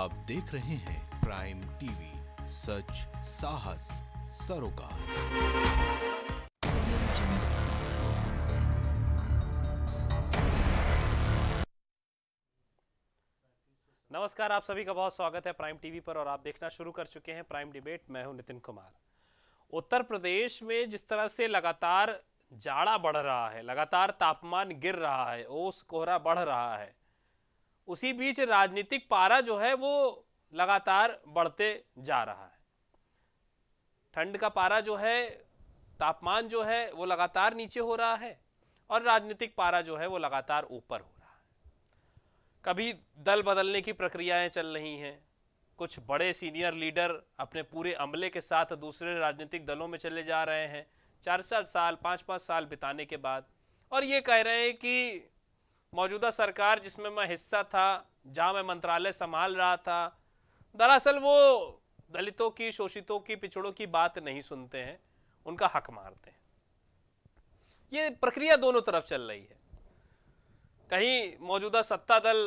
आप देख रहे हैं प्राइम टीवी, सच साहस सरोकार। नमस्कार, आप सभी का बहुत स्वागत है प्राइम टीवी पर और आप देखना शुरू कर चुके हैं प्राइम डिबेट। मैं हूं नितिन कुमार। उत्तर प्रदेश में जिस तरह से लगातार जाड़ा बढ़ रहा है, लगातार तापमान गिर रहा है, ओस कोहरा बढ़ रहा है, उसी बीच राजनीतिक पारा जो है वो लगातार बढ़ते जा रहा है। ठंड का पारा जो है, तापमान जो है वो लगातार नीचे हो रहा है और राजनीतिक पारा जो है वो लगातार ऊपर हो रहा है। कभी दल बदलने की प्रक्रियाएं चल रही हैं, कुछ बड़े सीनियर लीडर अपने पूरे अमले के साथ दूसरे राजनीतिक दलों में चले जा रहे हैं 4-4 साल 5-5 साल बिताने के बाद, और ये कह रहे हैं कि मौजूदा सरकार जिसमें मैं हिस्सा था, जहां मैं मंत्रालय संभाल रहा था, दरअसल वो दलितों की, शोषितों की, पिछड़ों की बात नहीं सुनते हैं, उनका हक मारते हैं। ये प्रक्रिया दोनों तरफ चल रही है। कहीं मौजूदा सत्ता दल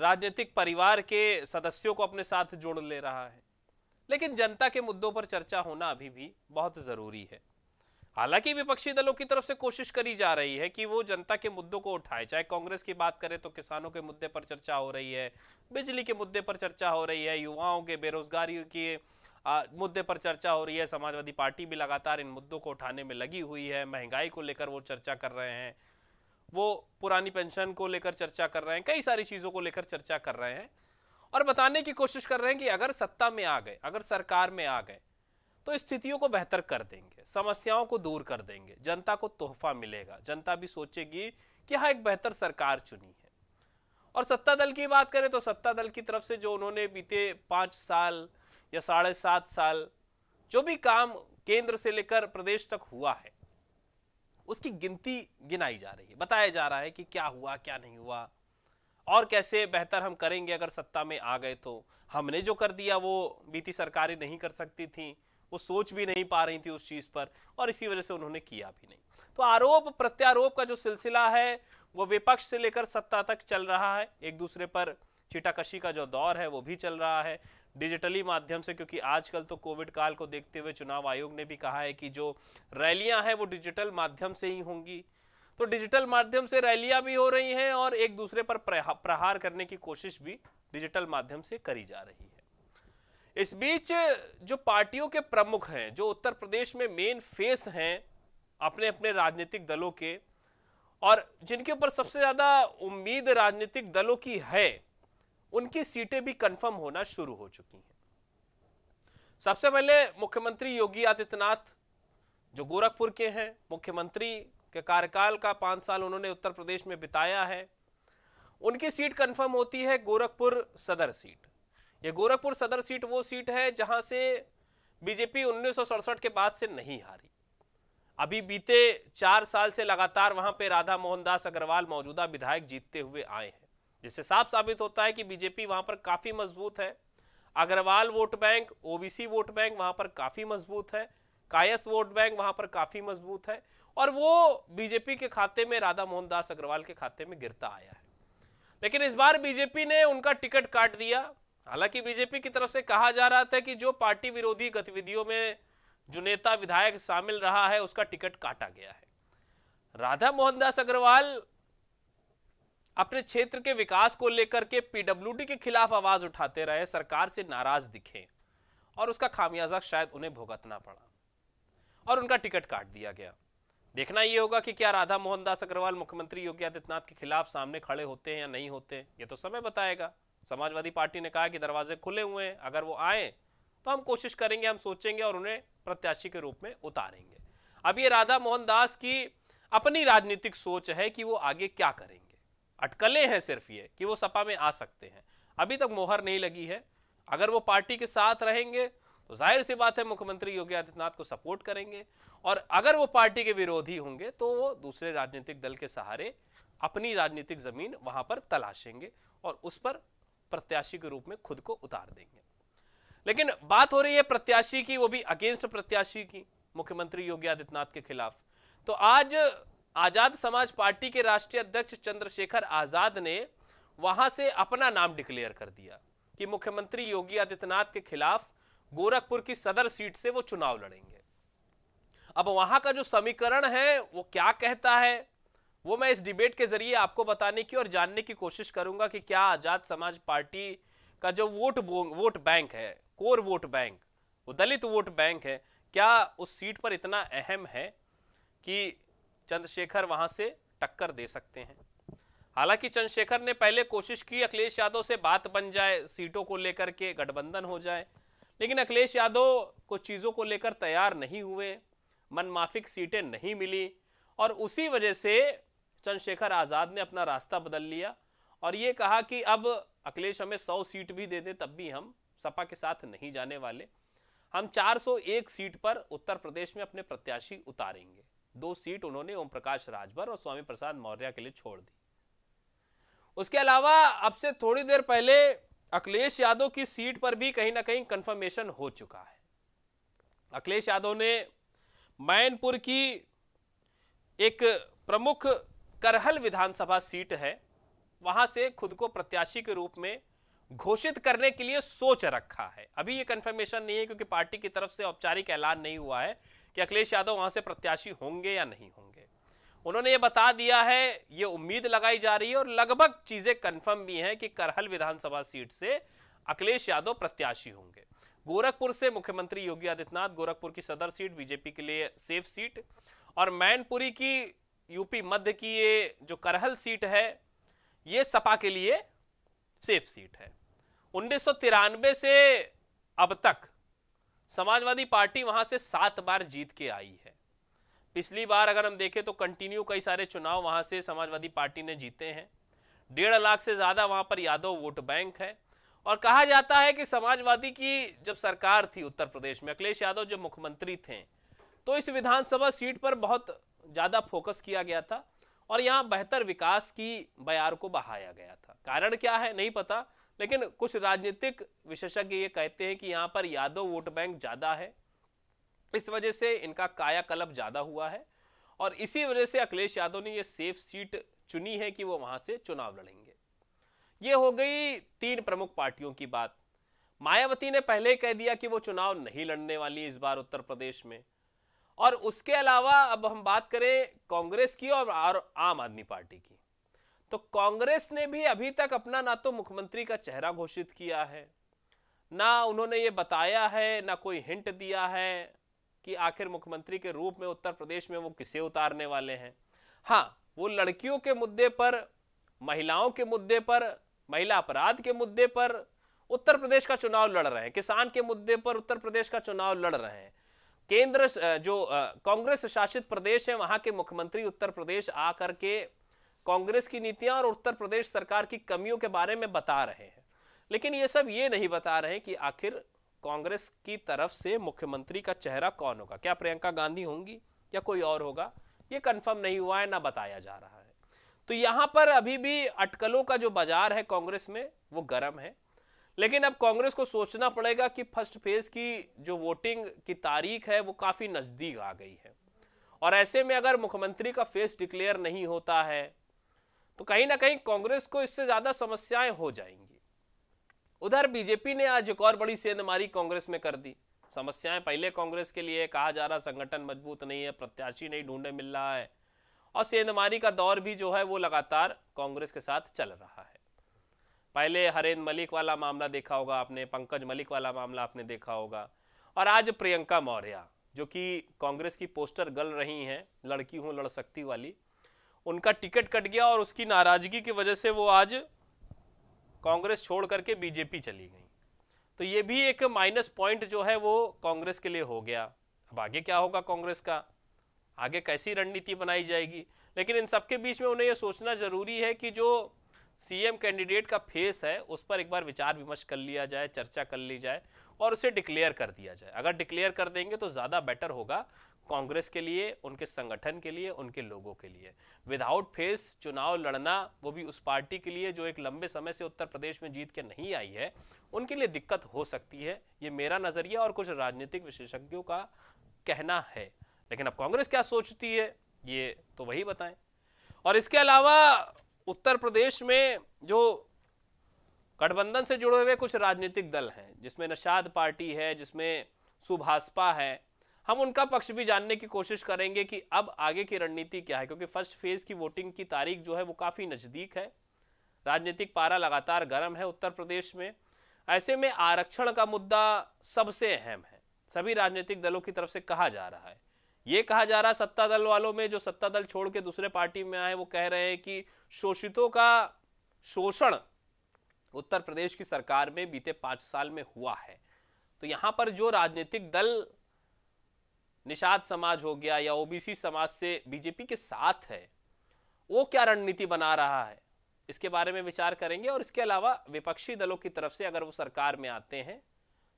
राजनीतिक परिवार के सदस्यों को अपने साथ जोड़ ले रहा है, लेकिन जनता के मुद्दों पर चर्चा होना अभी भी बहुत ज़रूरी है। हालांकि विपक्षी दलों की तरफ से कोशिश करी जा रही है कि वो जनता के मुद्दों को उठाए, चाहे कांग्रेस की बात करें तो किसानों के मुद्दे पर चर्चा हो रही है, बिजली के मुद्दे पर चर्चा हो रही है, युवाओं के बेरोजगारी के मुद्दे पर चर्चा हो रही है, समाजवादी पार्टी भी लगातार इन मुद्दों को उठाने में लगी हुई है, महंगाई को लेकर वो चर्चा कर रहे हैं, वो पुरानी पेंशन को लेकर चर्चा कर रहे हैं, कई सारी चीज़ों को लेकर चर्चा कर रहे हैं और बताने की कोशिश कर रहे हैं कि अगर सत्ता में आ गए, अगर सरकार में आ गए तो स्थितियों को बेहतर कर देंगे, समस्याओं को दूर कर देंगे, जनता को तोहफा मिलेगा, जनता भी सोचेगी कि हाँ एक बेहतर सरकार चुनी है। और सत्ता दल की बात करें तो सत्ता दल की तरफ से जो उन्होंने बीते 5 साल या 7.5 साल जो भी काम केंद्र से लेकर प्रदेश तक हुआ है उसकी गिनती गिनाई जा रही है, बताया जा रहा है कि क्या हुआ, क्या नहीं हुआ और कैसे बेहतर हम करेंगे। अगर सत्ता में आ गए तो हमने जो कर दिया वो बीती सरकारें नहीं कर सकती थी, वो सोच भी नहीं पा रही थी उस चीज़ पर और इसी वजह से उन्होंने किया भी नहीं। तो आरोप प्रत्यारोप का जो सिलसिला है वो विपक्ष से लेकर सत्ता तक चल रहा है। एक दूसरे पर छीटाकशी का जो दौर है वो भी चल रहा है डिजिटली माध्यम से, क्योंकि आजकल तो कोविड काल को देखते हुए चुनाव आयोग ने भी कहा है कि जो रैलियां हैं वो डिजिटल माध्यम से ही होंगी। तो डिजिटल माध्यम से रैलियाँ भी हो रही हैं और एक दूसरे पर प्रहार करने की कोशिश भी डिजिटल माध्यम से करी जा रही है। इस बीच जो पार्टियों के प्रमुख हैं, जो उत्तर प्रदेश में मेन फेस हैं अपने अपने राजनीतिक दलों के और जिनके ऊपर सबसे ज़्यादा उम्मीद राजनीतिक दलों की है, उनकी सीटें भी कंफर्म होना शुरू हो चुकी हैं। सबसे पहले मुख्यमंत्री योगी आदित्यनाथ जो गोरखपुर के हैं, मुख्यमंत्री के कार्यकाल का 5 साल उन्होंने उत्तर प्रदेश में बिताया है, उनकी सीट कंफर्म होती है गोरखपुर सदर सीट। ये गोरखपुर सदर सीट वो सीट है जहां से बीजेपी 1967 के बाद से नहीं हारी। अभी बीते 4 साल से लगातार वहां पे राधा मोहनदास अग्रवाल मौजूदा विधायक जीतते हुए आए हैं, जिससे साफ साबित होता है कि बीजेपी वहां पर काफ़ी मजबूत है। Agarwal vote bank, OBC vote bank वहां पर काफ़ी मजबूत है, कायस वोट बैंक वहां पर काफ़ी मजबूत है और वो बीजेपी के खाते में, राधा मोहनदास अग्रवाल के खाते में गिरता आया है। लेकिन इस बार बीजेपी ने उनका टिकट काट दिया। हालांकि बीजेपी की तरफ से कहा जा रहा था कि जो पार्टी विरोधी गतिविधियों में जो नेता विधायक शामिल रहा है उसका टिकट काटा गया है। राधा मोहनदास अग्रवाल अपने क्षेत्र के विकास को लेकर के पीडब्ल्यूडी के खिलाफ आवाज उठाते रहे, सरकार से नाराज दिखे और उसका खामियाजा शायद उन्हें भुगतना पड़ा और उनका टिकट काट दिया गया। देखना ये होगा कि क्या राधा मोहनदास अग्रवाल मुख्यमंत्री योगी आदित्यनाथ के खिलाफ सामने खड़े होते हैं या नहीं होते, ये तो समय बताएगा। समाजवादी पार्टी ने कहा कि दरवाजे खुले हुए हैं, अगर वो आए तो हम कोशिश करेंगे, हम सोचेंगे और उन्हें प्रत्याशी के रूप में उतारेंगे। अब ये राधा मोहनदास की अपनी राजनीतिक सोच है कि वो आगे क्या करेंगे। अटकलें हैं सिर्फ ये कि वो सपा में आ सकते हैं, अभी तक मोहर नहीं लगी है। अगर वो पार्टी के साथ रहेंगे तो जाहिर सी बात है मुख्यमंत्री योगी आदित्यनाथ को सपोर्ट करेंगे और अगर वो पार्टी के विरोधी होंगे तो वो दूसरे राजनीतिक दल के सहारे अपनी राजनीतिक जमीन वहां पर तलाशेंगे और उस पर प्रत्याशी के रूप में खुद को उतार देंगे। लेकिन बात हो रही है प्रत्याशी की, वो भी अगेंस्ट प्रत्याशी की, मुख्यमंत्री योगी आदित्यनाथ के खिलाफ। तो आज आजाद समाज पार्टी के राष्ट्रीय अध्यक्ष चंद्रशेखर आजाद ने वहां से अपना नाम डिक्लेयर कर दिया कि मुख्यमंत्री योगी आदित्यनाथ के खिलाफ गोरखपुर की सदर सीट से वो चुनाव लड़ेंगे। अब वहां का जो समीकरण है वो क्या कहता है वो मैं इस डिबेट के जरिए आपको बताने की और जानने की कोशिश करूंगा कि क्या आजाद समाज पार्टी का जो वोट बैंक है, कोर वोट बैंक, वो दलित वोट बैंक है, क्या उस सीट पर इतना अहम है कि चंद्रशेखर वहां से टक्कर दे सकते हैं। हालांकि चंद्रशेखर ने पहले कोशिश की अखिलेश यादव से बात बन जाए, सीटों को लेकर के गठबंधन हो जाए, लेकिन अखिलेश यादव को चीज़ों को लेकर तैयार नहीं हुए, मनमाफिक सीटें नहीं मिली और उसी वजह से चंद्रशेखर आज़ाद ने अपना रास्ता बदल लिया और ये कहा कि अब अखिलेश हमें 100 सीट भी दे दे तब भी हम सपा के साथ नहीं जाने वाले, हम 401 सीट पर उत्तर प्रदेश में अपने प्रत्याशी उतारेंगे। 2 सीट उन्होंने ओम प्रकाश राजभर और स्वामी प्रसाद मौर्य के लिए छोड़ दी। उसके अलावा अब से थोड़ी देर पहले अखिलेश यादव की सीट पर भी कहीं ना कहीं कंफर्मेशन हो चुका है। अखिलेश यादव ने मैनपुर की एक प्रमुख करहल विधानसभा सीट है वहां से खुद को प्रत्याशी के रूप में घोषित करने के लिए सोच रखा है। अभी ये कंफर्मेशन नहीं है क्योंकि पार्टी की तरफ से औपचारिक ऐलान नहीं हुआ है कि अखिलेश यादव वहां से प्रत्याशी होंगे या नहीं होंगे। उन्होंने ये बता दिया है, ये उम्मीद लगाई जा रही है और लगभग चीजें कंफर्म भी हैं कि करहल विधानसभा सीट से अखिलेश यादव प्रत्याशी होंगे। गोरखपुर से मुख्यमंत्री योगी आदित्यनाथ, गोरखपुर की सदर सीट बीजेपी के लिए सेफ सीट और मैनपुरी की यूपी मध्य की ये जो करहल सीट है ये सपा के लिए सेफ सीट है। 1993 से अब तक समाजवादी पार्टी वहां से 7 बार जीत के आई है। पिछली बार अगर हम देखें तो कंटिन्यू कई सारे चुनाव वहां से समाजवादी पार्टी ने जीते हैं। 1.5 लाख से ज़्यादा वहां पर यादव वोट बैंक है और कहा जाता है कि समाजवादी की जब सरकार थी उत्तर प्रदेश में, अखिलेश यादव जब मुख्यमंत्री थे, तो इस विधानसभा सीट पर बहुत ज़्यादा फोकस किया गया था और यहाँ बेहतर विकास की बयार को बहाया गया था। कारण क्या है नहीं पता, लेकिन कुछ राजनीतिक विशेषज्ञ ये कहते हैं कि यहाँ पर यादव वोट बैंक ज़्यादा है, इस वजह से इनका कायाकल्प ज़्यादा हुआ है और इसी वजह से अखिलेश यादव ने ये सेफ सीट चुनी है कि वो वहाँ से चुनाव लड़ेंगे। ये हो गई 3 प्रमुख पार्टियों की बात। मायावती ने पहले कह दिया कि वो चुनाव नहीं लड़ने वाली इस बार उत्तर प्रदेश में। और उसके अलावा अब हम बात करें कांग्रेस की और आम आदमी पार्टी की, तो कांग्रेस ने भी अभी तक अपना ना तो मुख्यमंत्री का चेहरा घोषित किया है, ना उन्होंने ये बताया है, ना कोई हिंट दिया है कि आखिर मुख्यमंत्री के रूप में उत्तर प्रदेश में वो किसे उतारने वाले हैं। हाँ, वो लड़कियों के मुद्दे पर, महिलाओं के मुद्दे पर, महिला अपराध के मुद्दे पर उत्तर प्रदेश का चुनाव लड़ रहे हैं, किसान के मुद्दे पर उत्तर प्रदेश का चुनाव लड़ रहे हैं। केंद्र जो कांग्रेस शासित प्रदेश है वहाँ के मुख्यमंत्री उत्तर प्रदेश आ करके कांग्रेस की नीतियाँ और उत्तर प्रदेश सरकार की कमियों के बारे में बता रहे हैं, लेकिन ये सब ये नहीं बता रहे हैं कि आखिर कांग्रेस की तरफ से मुख्यमंत्री का चेहरा कौन होगा। क्या प्रियंका गांधी होंगी या कोई और होगा, ये कंफर्म नहीं हुआ है, ना बताया जा रहा है। तो यहाँ पर अभी भी अटकलों का जो बाजार है कांग्रेस में वो गर्म है, लेकिन अब कांग्रेस को सोचना पड़ेगा कि फर्स्ट फेज की जो वोटिंग की तारीख है वो काफ़ी नज़दीक आ गई है और ऐसे में अगर मुख्यमंत्री का फेस डिक्लेयर नहीं होता है तो कहीं ना कहीं कांग्रेस को इससे ज़्यादा समस्याएं हो जाएंगी। उधर बीजेपी ने आज एक और बड़ी सेंधमारी कांग्रेस में कर दी। समस्याएं पहले कांग्रेस के लिए, कहा जा रहा संगठन मजबूत नहीं है, प्रत्याशी नहीं ढूंढे मिल रहा है और सेंधमारी का दौर भी जो है वो लगातार कांग्रेस के साथ चल रहा है। पहले हरेंद्र मलिक वाला मामला देखा होगा आपने, पंकज मलिक वाला मामला आपने देखा होगा और आज प्रियंका मौर्य जो कि कांग्रेस की पोस्टर गर्ल रही हैं, लड़की हूँ लड़ सकती वाली, उनका टिकट कट गया और उसकी नाराज़गी की वजह से वो आज कांग्रेस छोड़ करके बीजेपी चली गई। तो ये भी एक माइनस पॉइंट जो है वो कांग्रेस के लिए हो गया। अब आगे क्या होगा, कांग्रेस का आगे कैसी रणनीति बनाई जाएगी, लेकिन इन सबके बीच में उन्हें ये सोचना ज़रूरी है कि जो सीएम कैंडिडेट का फेस है उस पर एक बार विचार विमर्श कर लिया जाए, चर्चा कर ली जाए और उसे डिक्लेयर कर दिया जाए। अगर डिक्लेयर कर देंगे तो ज़्यादा बेटर होगा कांग्रेस के लिए, उनके संगठन के लिए, उनके लोगों के लिए। विदाउट फेस चुनाव लड़ना, वो भी उस पार्टी के लिए जो एक लंबे समय से उत्तर प्रदेश में जीत के नहीं आई है, उनके लिए दिक्कत हो सकती है। ये मेरा नज़रिया और कुछ राजनीतिक विशेषज्ञों का कहना है, लेकिन अब कांग्रेस क्या सोचती है ये तो वही बताएं। और इसके अलावा उत्तर प्रदेश में जो गठबंधन से जुड़े हुए कुछ राजनीतिक दल हैं, जिसमें निषाद पार्टी है, जिसमें सुभाषपा है, हम उनका पक्ष भी जानने की कोशिश करेंगे कि अब आगे की रणनीति क्या है, क्योंकि फर्स्ट फेज की वोटिंग की तारीख जो है वो काफ़ी नज़दीक है। राजनीतिक पारा लगातार गर्म है उत्तर प्रदेश में। ऐसे में आरक्षण का मुद्दा सबसे अहम है, सभी राजनीतिक दलों की तरफ से कहा जा रहा है। ये कहा जा रहा है सत्ता दल वालों में, जो सत्ता दल छोड़ के दूसरे पार्टी में आए, वो कह रहे हैं कि शोषितों का शोषण उत्तर प्रदेश की सरकार में बीते 5 साल में हुआ है। तो यहाँ पर जो राजनीतिक दल निषाद समाज हो गया या ओबीसी समाज से बीजेपी के साथ है, वो क्या रणनीति बना रहा है, इसके बारे में विचार करेंगे। और इसके अलावा विपक्षी दलों की तरफ से अगर वो सरकार में आते हैं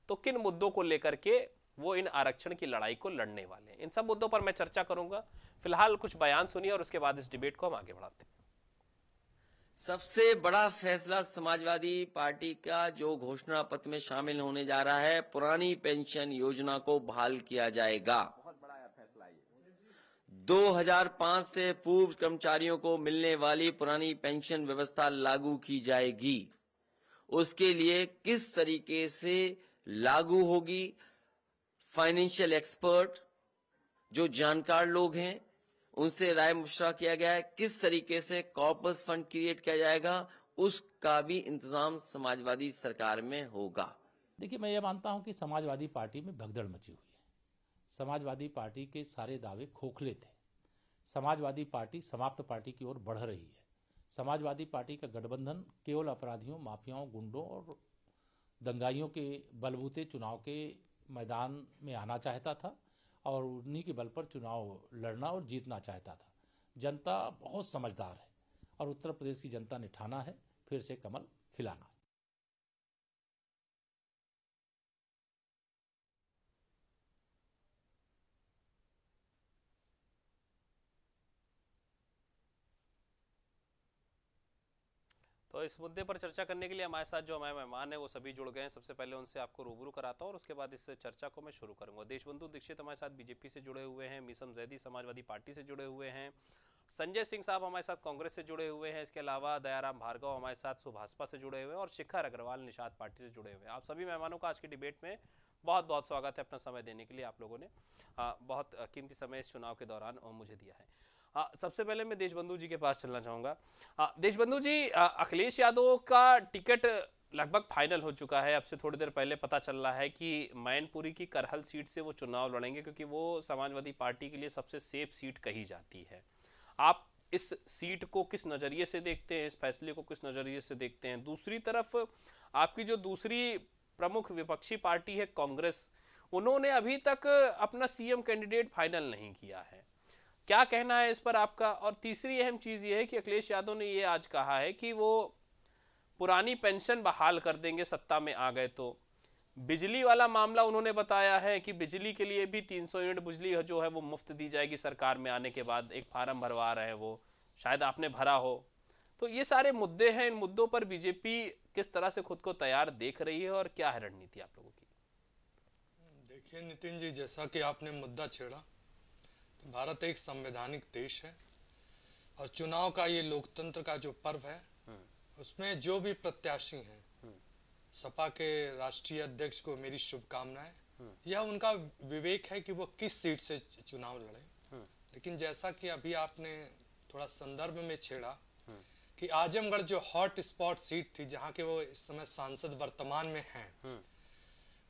तो किन मुद्दों को लेकर के वो इन आरक्षण की लड़ाई को लड़ने वाले हैं, इन सब मुद्दों पर मैं चर्चा करूंगा। फिलहाल कुछ बयान सुनिए और उसके बाद इस डिबेट को हम आगे बढ़ाते हैं। सबसे बड़ा फैसला समाजवादी पार्टी का जो घोषणा पत्र में शामिल होने जा रहा है, पुरानी पेंशन योजना को बहाल किया जाएगा। 2005 से पूर्व कर्मचारियों को मिलने वाली पुरानी पेंशन व्यवस्था लागू की जाएगी। उसके लिए किस तरीके से लागू होगी, फाइनेंशियल एक्सपर्ट जो जानकार लोग हैं उनसे राय मशवरा किया गया है। किस तरीके से कॉर्पस फंड क्रिएट किया जाएगा, उसका भी इंतजाम समाजवादी सरकार में होगा। देखिए, मैं ये मानता हूं कि समाजवादी पार्टी में भगदड़ मची हुई है। समाजवादी पार्टी के सारे दावे खोखले थे। समाजवादी पार्टी समाप्त पार्टी की ओर बढ़ रही है। समाजवादी पार्टी का गठबंधन केवल अपराधियों, माफियाओं, गुंडों और दंगाइयों के बलबूते चुनाव के मैदान में आना चाहता था और उन्हीं के बल पर चुनाव लड़ना और जीतना चाहता था। जनता बहुत समझदार है और उत्तर प्रदेश की जनता ने ठाना है, फिर से कमल खिलाना। तो इस मुद्दे पर चर्चा करने के लिए हमारे साथ जो हमारे मेहमान हैं वो सभी जुड़ गए हैं। सबसे पहले उनसे आपको रूबरू कराता हूँ और उसके बाद इस चर्चा को मैं शुरू करूँगा। देशबंधु दीक्षित हमारे साथ बीजेपी से जुड़े हुए हैं, बिसम जैदी समाजवादी पार्टी से जुड़े हुए हैं, संजय सिंह साहब हमारे साथ कांग्रेस से जुड़े हुए हैं, इसके अलावा दया राम भार्गव हमारे साथ सुभाषपा से जुड़े हुए हैं और शिखा अग्रवाल निषाद पार्टी से जुड़े हुए हैं। आप सभी मेहमानों का आज की डिबेट में बहुत बहुत स्वागत है। अपना समय देने के लिए आप लोगों ने बहुत कीमती समय इस चुनाव के दौरान मुझे दिया है। सबसे पहले मैं देशबंधु जी के पास चलना चाहूँगा। देशबंधु जी, अखिलेश यादव का टिकट लगभग फाइनल हो चुका है। अब से थोड़ी देर पहले पता चल रहा है कि मैनपुरी की करहल सीट से वो चुनाव लड़ेंगे, क्योंकि वो समाजवादी पार्टी के लिए सबसे सेफ सीट कही जाती है। आप इस सीट को किस नज़रिए से देखते हैं, इस फैसले को किस नज़रिए से देखते हैं? दूसरी तरफ आपकी जो दूसरी प्रमुख विपक्षी पार्टी है कांग्रेस, उन्होंने अभी तक अपना सीएम कैंडिडेट फाइनल नहीं किया है। क्या कहना है इस पर आपका? और तीसरी अहम चीज़ ये है कि अखिलेश यादव ने ये आज कहा है कि वो पुरानी पेंशन बहाल कर देंगे सत्ता में आ गए तो। बिजली वाला मामला उन्होंने बताया है कि बिजली के लिए भी 300 यूनिट बिजली जो है वो मुफ्त दी जाएगी सरकार में आने के बाद। एक फार्म भरवा रहे हैं वो, शायद आपने भरा हो। तो ये सारे मुद्दे हैं, इन मुद्दों पर बीजेपी किस तरह से खुद को तैयार देख रही है और क्या है रणनीति आप लोगों की? देखिए नितिन जी, जैसा कि आपने मुद्दा छेड़ा, भारत एक संवैधानिक देश है और चुनाव का ये लोकतंत्र का जो पर्व है उसमें जो भी प्रत्याशी हैं, सपा के राष्ट्रीय अध्यक्ष को मेरी शुभकामनाएं। यह उनका विवेक है कि वो किस सीट से चुनाव लड़े। लेकिन जैसा कि अभी आपने थोड़ा संदर्भ में छेड़ा कि आजमगढ़ जो हॉट स्पॉट सीट थी, जहां के वो इस समय सांसद वर्तमान में हैं,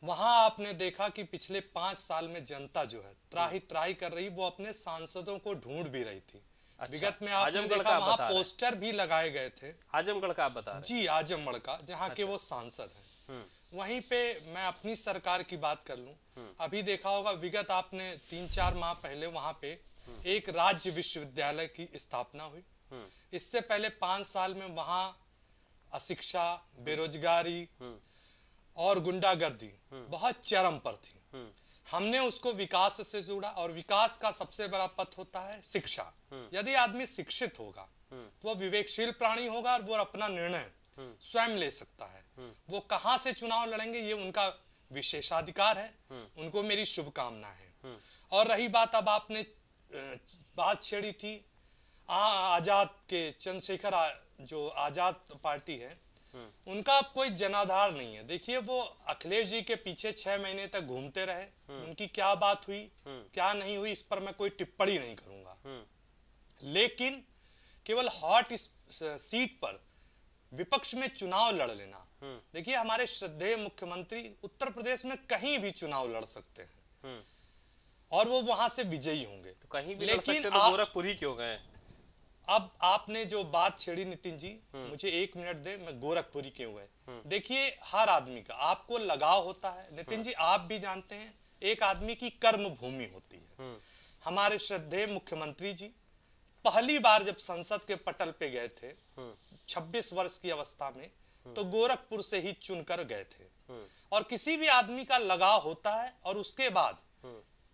वहां आपने देखा कि पिछले 5 साल में जनता जो है त्राही त्राही कर रही, वो अपने सांसदों को ढूंढ भी रही थी। अच्छा, विगत में आपने देखा वहां पोस्टर भी लगाए गए थे। आजमगढ़ का आप बता रहे? जी, आजमगढ़ का, जहां के वो सांसद हैं। वहीं पे मैं अपनी सरकार की बात कर लूं, अभी देखा होगा विगत आपने 3-4 माह पहले वहां पे एक राज्य विश्वविद्यालय की स्थापना हुई। इससे पहले 5 साल में वहां अशिक्षा, बेरोजगारी और गुंडागर्दी बहुत चरम पर थी। हमने उसको विकास से जोड़ा और विकास का सबसे बड़ा पथ होता है शिक्षा। यदि आदमी शिक्षित होगा तो वह विवेकशील प्राणी होगा और वो अपना निर्णय स्वयं ले सकता है। वो कहाँ से चुनाव लड़ेंगे ये उनका विशेषाधिकार है, उनको मेरी शुभकामना है। और रही बात, अब आपने बात छेड़ी थी आजाद के चंद्रशेखर जो आजाद पार्टी है उनका अब कोई जनाधार नहीं है। देखिए वो अखिलेश जी के पीछे 6 महीने तक घूमते रहे, उनकी क्या बात हुई क्या नहीं हुई इस पर मैं कोई टिप्पणी नहीं करूंगा, लेकिन केवल हॉट सीट पर विपक्ष में चुनाव लड़ लेना, देखिए हमारे श्रद्धेय मुख्यमंत्री उत्तर प्रदेश में कहीं भी चुनाव लड़ सकते हैं और वो वहां से विजयी होंगे, तो कहीं भी लेकिन लड़ सकते तो पूरी क्यों गए। अब आपने जो बात छेड़ी नितिन जी, मुझे 1 मिनट दे, मैं गोरखपुरी क्यों गए। देखिए हर आदमी का आपको लगाव होता है नितिन जी, आप भी जानते हैं एक आदमी की कर्म भूमि होती है। हमारे श्रद्धेय मुख्यमंत्री जी पहली बार जब संसद के पटल पे गए थे 26 वर्ष की अवस्था में तो गोरखपुर से ही चुनकर गए थे, और किसी भी आदमी का लगाव होता है और उसके बाद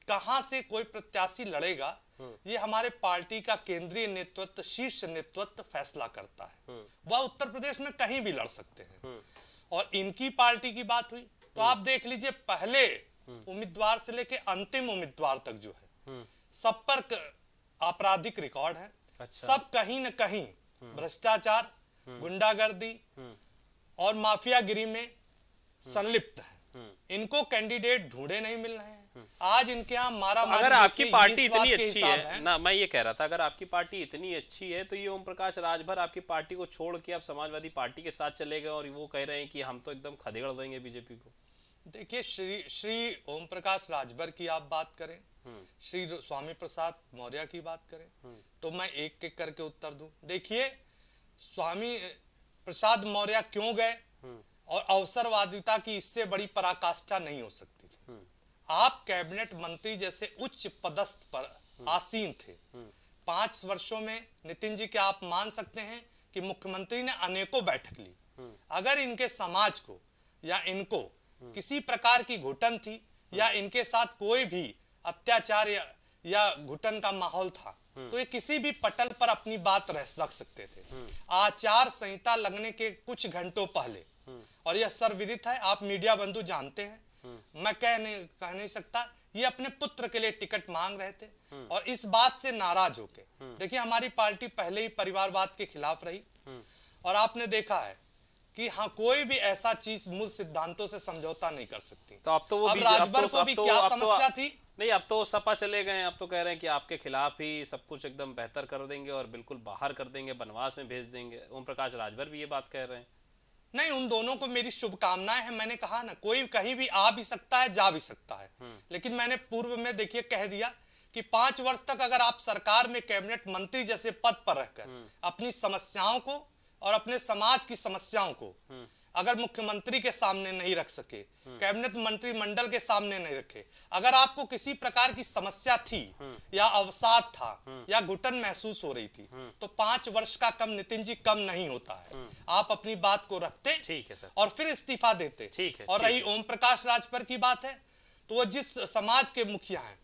कहां से कोई प्रत्याशी लड़ेगा ये हमारे पार्टी का केंद्रीय नेतृत्व शीर्ष नेतृत्व फैसला करता है, वह उत्तर प्रदेश में कहीं भी लड़ सकते हैं। और इनकी पार्टी की बात हुई तो आप देख लीजिए पहले उम्मीदवार से लेके अंतिम उम्मीदवार तक जो है सब पर आपराधिक रिकॉर्ड है। अच्छा। सब कहीं न कहीं भ्रष्टाचार गुंडागर्दी और माफियागिरी में संलिप्त है, इनको कैंडिडेट ढूंढे नहीं मिल रहे हैं। आज इनके यहाँ मारा मारी, अगर आपकी पार्टी इतनी अच्छी है ना, मैं ये कह रहा था अगर आपकी पार्टी इतनी अच्छी है तो ये ओम प्रकाश राजभर आपकी पार्टी को छोड़ के आप समाजवादी पार्टी के साथ चले गए और वो कह रहे हैं कि हम तो एकदम खदेड़ देंगे बीजेपी को। देखिए श्री ओम प्रकाश राजभर की आप बात करें, श्री स्वामी प्रसाद मौर्य की बात करें तो मैं एक एक करके उत्तर दूं। देखिए स्वामी प्रसाद मौर्य क्यों गए, और अवसरवादिता की इससे बड़ी पराकाष्ठा नहीं हो सकती थी। आप कैबिनेट मंत्री जैसे उच्च पदस्थ पर आसीन थे, 5 वर्षों में नितिन जी के आप मान सकते हैं कि मुख्यमंत्री ने अनेकों बैठक ली, अगर इनके समाज को या इनको किसी प्रकार की घुटन थी या इनके साथ कोई भी अत्याचार या घुटन का माहौल था तो ये किसी भी पटल पर अपनी बात रख सकते थे। आचार संहिता लगने के कुछ घंटों पहले, और यह सर्वविदित है आप मीडिया बंधु जानते हैं, मैं कह नहीं सकता, ये अपने पुत्र के लिए टिकट मांग रहे थे और इस बात से नाराज होके, देखिए हमारी पार्टी पहले ही परिवारवाद के खिलाफ रही और आपने देखा है कि हाँ कोई भी ऐसा चीज मूल सिद्धांतों से समझौता नहीं कर सकती। तो अब तो वो राजभर को भी क्या समस्या थी, नहीं अब तो सपा चले गए, अब तो कह रहे हैं कि आपके खिलाफ ही सब कुछ एकदम बेहतर कर देंगे और बिल्कुल बाहर कर देंगे, वनवास में भेज देंगे। ओम प्रकाश राजभर भी ये बात कह रहे हैं। नहीं उन दोनों को मेरी शुभकामनाएं हैं, मैंने कहा ना कोई कहीं भी आ भी सकता है जा भी सकता है, लेकिन मैंने पूर्व में देखिए कह दिया कि 5 वर्ष तक अगर आप सरकार में कैबिनेट मंत्री जैसे पद पर रहकर अपनी समस्याओं को और अपने समाज की समस्याओं को अगर मुख्यमंत्री के सामने नहीं रख सके, कैबिनेट मंत्रिमंडल के सामने नहीं रखे, अगर आपको किसी प्रकार की समस्या थी या अवसाद था या घुटन महसूस हो रही थी तो 5 वर्ष का कम नितिन जी कम नहीं होता है, आप अपनी बात को रखते ठीक है सर और फिर इस्तीफा देते। और रही ओम प्रकाश राजभर की बात है तो वो जिस समाज के मुखिया हैं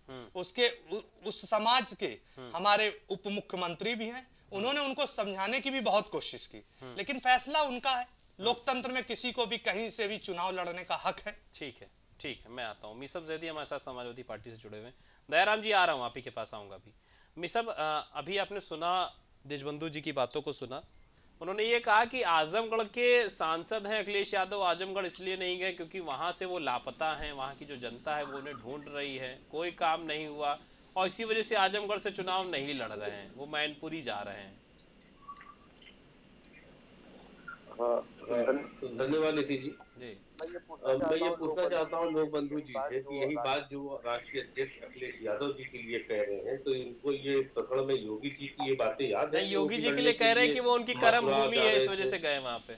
उसके उस समाज के हमारे उप मुख्यमंत्री भी हैं, उन्होंने उनको समझाने की भी बहुत कोशिश की, लेकिन फैसला उनका है। लोकतंत्र में किसी को भी कहीं से भी चुनाव लड़ने का हक है। ठीक है ठीक है, मैं आता हूँ। बिसम जैदी हमारे साथ समाजवादी पार्टी से जुड़े हुए हैं। दया राम जी आ रहा हूँ, आप ही के पास आऊँगा अभी। बिसम, अभी आपने सुना देशबंधु जी की बातों को सुना, उन्होंने ये कहा कि आजमगढ़ के सांसद हैं अखिलेश यादव, आजमगढ़ इसलिए नहीं गए क्योंकि वहाँ से वो लापता हैं, वहाँ की जो जनता है वो उन्हें ढूंढ रही है, कोई काम नहीं हुआ और इसी वजह से आजमगढ़ से चुनाव नहीं लड़ रहे हैं, वो मैनपुरी जा रहे हैं। धन्यवाद नितिन जी। मैं ये पूछना चाहता हूँ लोकबंधु जी से कि यही बात जो राष्ट्रीय अध्यक्ष अखिलेश यादव जी के लिए कह रहे हैं तो इनको ये इस प्रकरण में योगी जी की ये बातें याद है, योगी जी के लिए कह रहे हैं कि वो उनकी कर्म भूमि है इस वजह से गए वहाँ पे,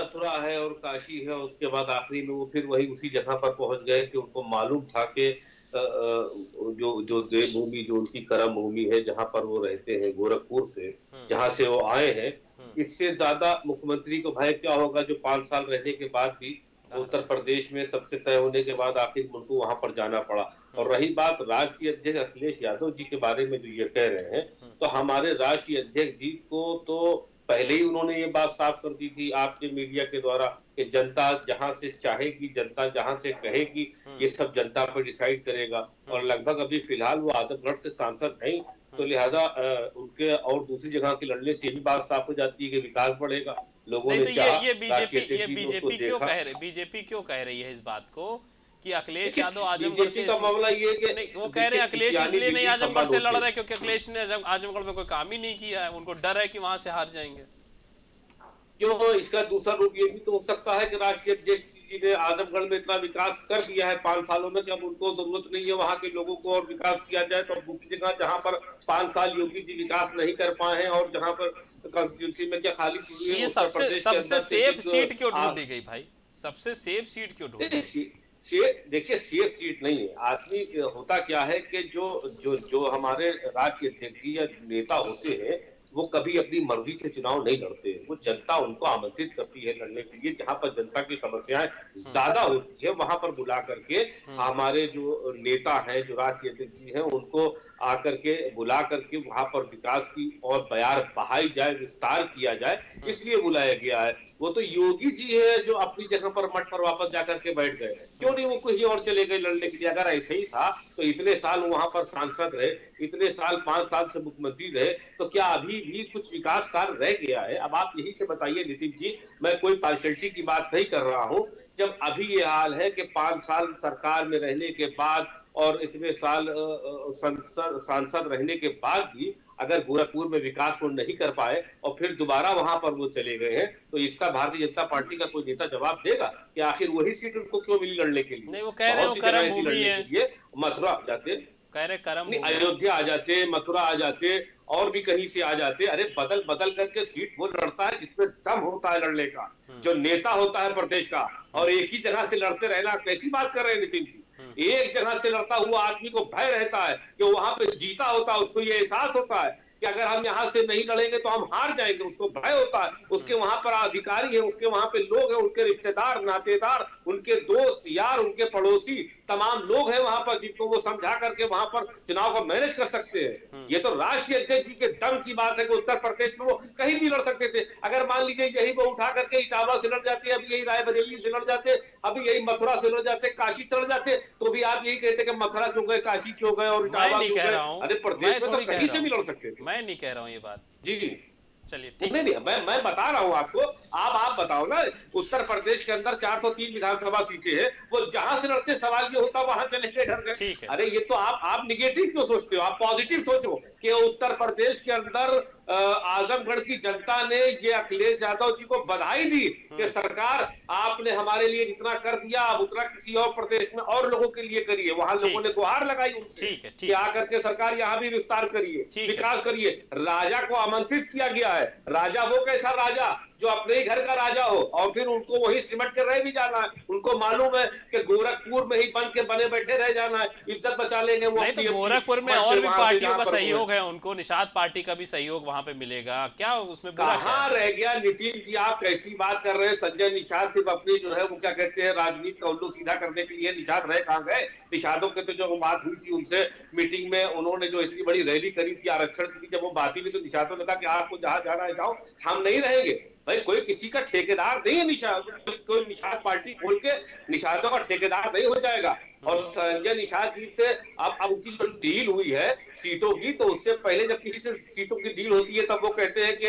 मथुरा है और काशी है, उसके बाद आखिरी में वो फिर वही उसी जगह पर पहुंच गए कि उनको मालूम था कि जो देवभूमि जो उनकी कर्म भूमि है जहाँ पर वो रहते हैं गोरखपुर से जहाँ से वो आए हैं, इससे ज्यादा मुख्यमंत्री को भाई क्या होगा जो 5 साल रहने के बाद भी उत्तर प्रदेश में सबसे तय होने के बाद आखिर उनको वहां पर जाना पड़ा। और रही बात राष्ट्रीय अध्यक्ष अखिलेश यादव जी के बारे में जो ये कह रहे हैं तो हमारे राष्ट्रीय अध्यक्ष जी को तो पहले ही उन्होंने ये बात साफ कर दी थी आपके मीडिया के द्वारा कि जनता जहां से चाहेगी, जनता जहां से कहेगी, ये सब जनता पर डिसाइड करेगा। और लगभग अभी फिलहाल वो आजमगढ़ से सांसद नहीं तो लिहाजा उनके और दूसरी जगह की लड़ने से भी बात साफ हो जाती है कि विकास बढ़ेगा। लोगों ने बीजेपी क्यों कह रही है इस बात को कि अखिलेश यादव आजमगढ़ से, का मामला ये कि वो कह रहे हैं अखिलेश इसलिए नहीं आजमगढ़ से लड़ रहे क्योंकि अखिलेश ने आजमगढ़ में कोई काम ही नहीं किया है, उनको डर है कि वहां से हार जाएंगे। क्यों इसका दूसरा रूप ये भी तो हो सकता है कि राष्ट्रीय अध्यक्ष जी ने आजमगढ़ में इतना विकास कर दिया है 5 सालों में कि अब उनको जरूरत नहीं है वहाँ के लोगों को और विकास किया जाए, तो दूसरी जगह जहाँ पर 5 साल योगी जी विकास नहीं कर पाए हैं और जहाँ पर कॉन्स्टिट्यूंसी में क्या खाली सबसे सेफ सीट क्यों ढूंढी गई भाई, सबसे सेफ सीट क्यों ढूंढी? देखिए सेफ सीट नहीं है, आदमी होता क्या है कि जो हमारे राज्य अध्यक्ष या नेता होते हैं वो कभी अपनी मर्जी से चुनाव नहीं लड़ते, वो जनता उनको आमंत्रित करती है लड़ने के लिए। जहाँ पर जनता की समस्याएं ज्यादा होती है वहां पर बुला करके हमारे जो नेता हैं, जो राष्ट्रीय अध्यक्ष जी हैं, उनको आकर के बुला करके वहां पर विकास की और बयार बहाई जाए, विस्तार किया जाए, इसलिए बुलाया गया है। वो तो योगी जी है जो अपनी जगह पर मठ पर वापस जाकर के बैठ गए, क्यों नहीं वो कहीं और चले गए लड़ने के लिए? अगर ऐसे ही था तो इतने साल वहां पर सांसद रहे, इतने साल 5 साल से मुख्यमंत्री रहे, तो क्या अभी भी कुछ विकास कार्य रह गया है? अब आप यही से बताइए नितिन जी, मैं कोई पार्शियलिटी की बात नहीं कर रहा हूँ, जब अभी ये हाल है कि 5 साल सरकार में रहने के बाद और इतने साल सांसद रहने के बाद भी अगर गोरखपुर में विकास वो नहीं कर पाए और फिर दोबारा वहां पर वो चले गए हैं, तो इसका भारतीय जनता पार्टी का कोई नेता जवाब देगा कि आखिर वही सीट उनको क्यों मिली लड़ने के लिए? नहीं, वो कह रहे हैं कर्म भूमि है, ये मथुरा आ जाते, कह रहे कर्म भूमि, अयोध्या आ जाते, मथुरा आ जाते और भी कहीं से आ जाते। अरे बदल बदल करके सीट वो लड़ता है जिसमें दम होता है लड़ने का, जो नेता होता है प्रदेश का, और एक ही जगह से लड़ते रहना। कैसी बात कर रहे हैं नितिन जी, एक जगह से लड़ता हुआ आदमी को भय रहता है कि वहां पे जीता होता है, उसको ये एहसास होता है कि अगर हम यहाँ से नहीं लड़ेंगे तो हम हार जाएंगे, उसको भय होता है। उसके वहां पर अधिकारी है, उसके वहां पे लोग हैं, उनके रिश्तेदार, नातेदार, उनके दोस्त यार, उनके पड़ोसी, तमाम लोग हैं वहां पर जिनको वो समझा करके वहां पर चुनाव को मैनेज कर सकते हैं। ये तो राष्ट्रीय अध्यक्ष जी के दम की बात है कि उत्तर प्रदेश में वो कहीं भी लड़ सकते थे। अगर मान लीजिए यही वो उठा करके इटावा से लड़ जाते, अभी यही रायबरेली से लड़ जाते, अभी यही मथुरा से लड़ जाते, काशी से लड़ जाते, तो भी आप यही कहते कि मथुरा क्यों गए, काशी क्यों गए और इटावा क्यों गए? अरे प्रदेश में तो कहीं से भी लड़ सकते थे। मैं नहीं कह रहा हूँ ये बात जी, चलिए ठीक है, मैं बता रहा हूँ आपको। आप बताओ ना, उत्तर प्रदेश के अंदर 403 विधानसभा सीटें हैं, वो जहां से लड़ते सवाल ये होता वहां चले गए, डर गए। अरे ये तो आप निगेटिव क्यों सोचते हो, आप पॉजिटिव सोचो कि उत्तर प्रदेश के अंदर आजमगढ़ की जनता ने ये अखिलेश यादव जी को बधाई दी कि सरकार आपने हमारे लिए जितना कर दिया अब उतना किसी और प्रदेश में और लोगों के लिए करिए। वहां लोगों ने गुहार लगाई उनसे कि आकर के सरकार यहाँ भी विस्तार करिए, विकास करिए। राजा को आमंत्रित किया गया है, राजा वो कैसा राजा जो अपने ही घर का राजा हो, और फिर उनको वही सिमट कर रह भी जाना है। उनको मालूम है कि गोरखपुर में ही बन के बने बैठे रह जाना है, इज्जत बचा लेंगे वो। नहीं तो गोरखपुर में और भी पार्टियों का सहयोग है, उनको निषाद पार्टी का भी सहयोग वहां पे मिलेगा, क्या उसमें कहाँ रह गया नितिन जी? आप कैसी बात कर रहे हैं? संजय निषाद सिर्फ अपनी जो है वो क्या कहते हैं राजनीति का उल्लू सीधा करने के लिए निषाद रहे, कहाँ गए? निषादों के तो जो बात हुई थी उनसे मीटिंग में, उन्होंने जो इतनी बड़ी रैली करी थी आरक्षण की, जब वो बात ही तो निषादों ने कहा कि आपको जहाँ जाना है जाओ, हम नहीं रहेंगे। भाई कोई किसी का ठेकेदार नहीं है निषाद, कोई निषाद पार्टी खोल के निषादों का ठेकेदार नहीं हो जाएगा। और संजय निषाद जी से अब उनकी जो डील हुई है सीटों की, तो उससे पहले जब किसी से सीटों की डील होती है तब वो कहते हैं कि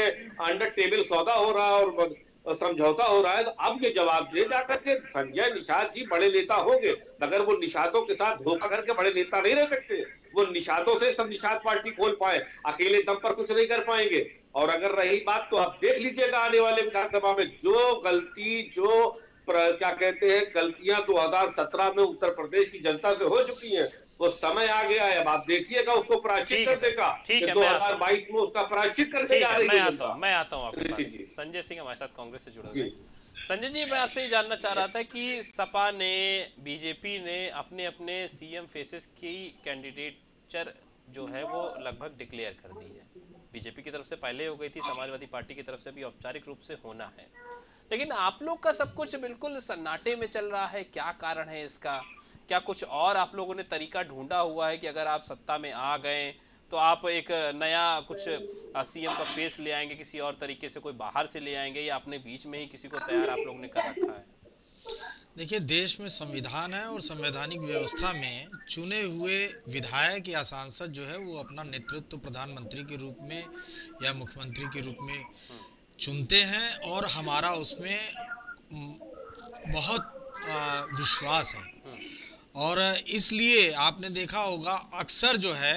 अंडर टेबल सौदा हो रहा है और समझौता हो रहा है। तो अब ये जवाब दे जाकर के संजय निषाद जी बड़े नेता होंगे, मगर वो निषादों के साथ धोखा करके बड़े नेता नहीं रह सकते। वो निषादों से सब निषाद पार्टी खोल पाए, अकेले दम पर कुछ नहीं कर पाएंगे। और अगर रही बात, तो आप देख लीजिएगा आने वाले विधानसभा में जो गलती, जो क्या कहते हैं गलतियां 2017 में उत्तर प्रदेश की जनता से हो चुकी हैं, वो समय आ गया है। अब आप देखिएगा उसको प्रायश्चित करने का, 2022 में उसका प्रायश्चित करने जा रही है। मैं आता हूँ आपके पास। संजय सिंह हमारे साथ कांग्रेस से जुड़े हुए। संजय जी, मैं आपसे ये जानना चाह रहा था कि सपा ने, बीजेपी ने अपने अपने सीएम फेसेस की कैंडिडेचर जो है वो लगभग डिक्लेयर कर दी है। बीजेपी की तरफ से पहले हो गई थी, समाजवादी पार्टी की तरफ से भी औपचारिक रूप से होना है, लेकिन आप लोग का सब कुछ बिल्कुल सन्नाटे में चल रहा है। क्या कारण है इसका? क्या कुछ और आप लोगों ने तरीका ढूंढा हुआ है कि अगर आप सत्ता में आ गए तो आप एक नया कुछ सीएम का फेस ले आएंगे, किसी और तरीके से कोई बाहर से ले आएंगे, या अपने बीच में ही किसी को तैयार आप लोग ने कर रखा है? देखिए, देश में संविधान है और संवैधानिक व्यवस्था में चुने हुए विधायक या सांसद जो है वो अपना नेतृत्व प्रधानमंत्री के रूप में या मुख्यमंत्री के रूप में चुनते हैं और हमारा उसमें बहुत विश्वास है। और इसलिए आपने देखा होगा अक्सर जो है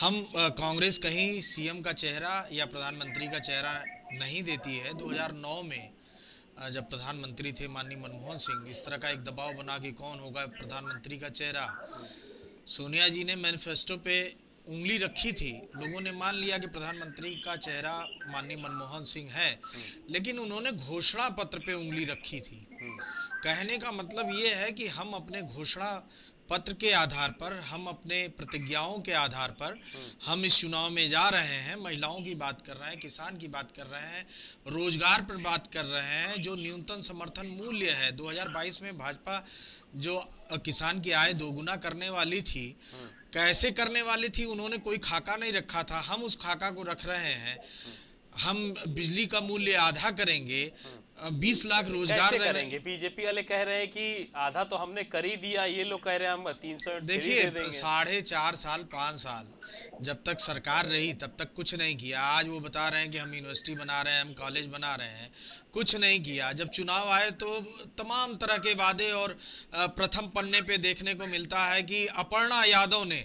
हम कांग्रेस कहीं सीएम का चेहरा या प्रधानमंत्री का चेहरा नहीं देती है। 2009 में जब प्रधानमंत्री थे माननीय मनमोहन सिंह, इस तरह का एक दबाव बना कि कौन होगा प्रधानमंत्री का चेहरा। सोनिया जी ने मैनिफेस्टो पे उंगली रखी थी, लोगों ने मान लिया कि प्रधानमंत्री का चेहरा माननीय मनमोहन सिंह है, लेकिन उन्होंने घोषणा पत्र पे उंगली रखी थी। कहने का मतलब ये है कि हम अपने घोषणा पत्र के आधार पर, हम अपने प्रतिज्ञाओं के आधार पर हम इस चुनाव में जा रहे हैं। महिलाओं की बात कर रहे हैं, किसान की बात कर रहे हैं, रोजगार पर बात कर रहे हैं, जो न्यूनतम समर्थन मूल्य है। 2022 में भाजपा जो किसान की आय दोगुना करने वाली थी, कैसे करने वाली थी, उन्होंने कोई खाका नहीं रखा था। हम उस खाका को रख रहे हैं। हम बिजली का मूल्य आधा करेंगे, 20 लाख रोजगार करेंगे। बीजेपी वाले कह रहे हैं कि आधा तो हमने कर ही दिया, ये लोग कह रहे हैं हम 300। देखिए, 4.5 साल 5 साल जब तक सरकार रही तब तक कुछ नहीं किया। आज वो बता रहे हैं कि हम यूनिवर्सिटी बना रहे हैं, हम कॉलेज बना रहे हैं, कुछ नहीं किया। जब चुनाव आए तो तमाम तरह के वादे, और प्रथम पन्ने पे देखने को मिलता है कि अपर्णा यादव ने।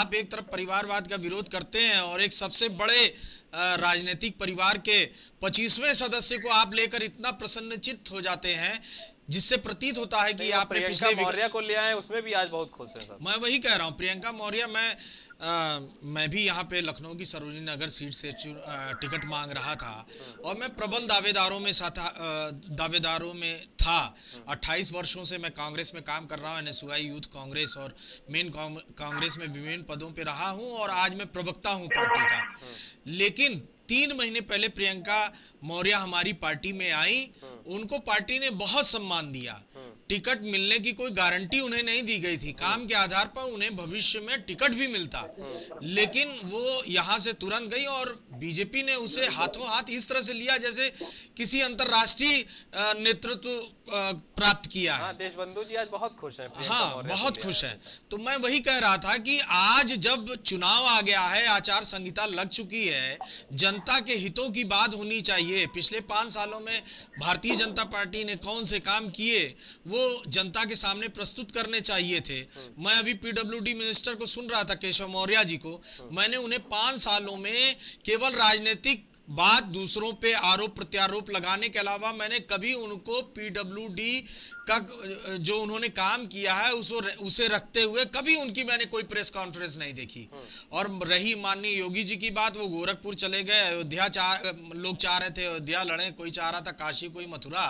आप एक तरफ परिवारवाद का विरोध करते हैं और एक सबसे बड़े राजनीतिक परिवार के 25वें सदस्य को आप लेकर इतना प्रसन्नचित्त हो जाते हैं, जिससे प्रतीत होता है कि आप प्रियंका मौर्य को ले आए, उसमें भी आज बहुत खुश हैं। मैं वही कह रहा हूं, प्रियंका मौर्य मैं भी यहाँ पे लखनऊ की सरोजनी नगर सीट से टिकट मांग रहा था और मैं प्रबल दावेदारों में था। 28 वर्षों से मैं कांग्रेस में काम कर रहा हूँ, NSUI यूथ कांग्रेस और मेन कांग्रेस में विभिन्न पदों पे रहा हूँ और आज मैं प्रवक्ता हूँ पार्टी का। लेकिन 3 महीने पहले प्रियंका मौर्य हमारी पार्टी में आई, उनको पार्टी ने बहुत सम्मान दिया। टिकट मिलने की कोई गारंटी उन्हें नहीं दी गई थी, काम के आधार पर उन्हें भविष्य में टिकट भी मिलता, लेकिन वो यहाँ से तुरंत गई और बीजेपी ने उसे हाथों हाथ इस तरह से लिया जैसे किसी अंतर्राष्ट्रीय नेतृत्व प्राप्त किया है। देशबंधु जी आज बहुत खुश हैं। हाँ, बहुत खुश हैं। तो मैं वही कह रहा था कि आज जब चुनाव आ गया है, आचार संहिता लग चुकी है, जनता के हितों की बात होनी चाहिए। पिछले 5 सालों में भारतीय जनता पार्टी ने कौन से काम किए वो जनता के सामने प्रस्तुत करने चाहिए थे। मैं अभी PWD मिनिस्टर को सुन रहा था, केशव मौर्य जी को। मैंने उन्हें 5 सालों में केवल राजनीतिक बात, दूसरों पे आरोप प्रत्यारोप लगाने के अलावा मैंने कभी उनको PWD का जो उन्होंने काम किया है उसे रखते हुए कभी उनकी मैंने कोई प्रेस कॉन्फ्रेंस नहीं देखी। और रही माननीय योगी जी की बात, वो गोरखपुर चले गए, अयोध्या लोग चाह रहे थे अयोध्या लड़े, कोई चाह रहा था काशी, कोई मथुरा।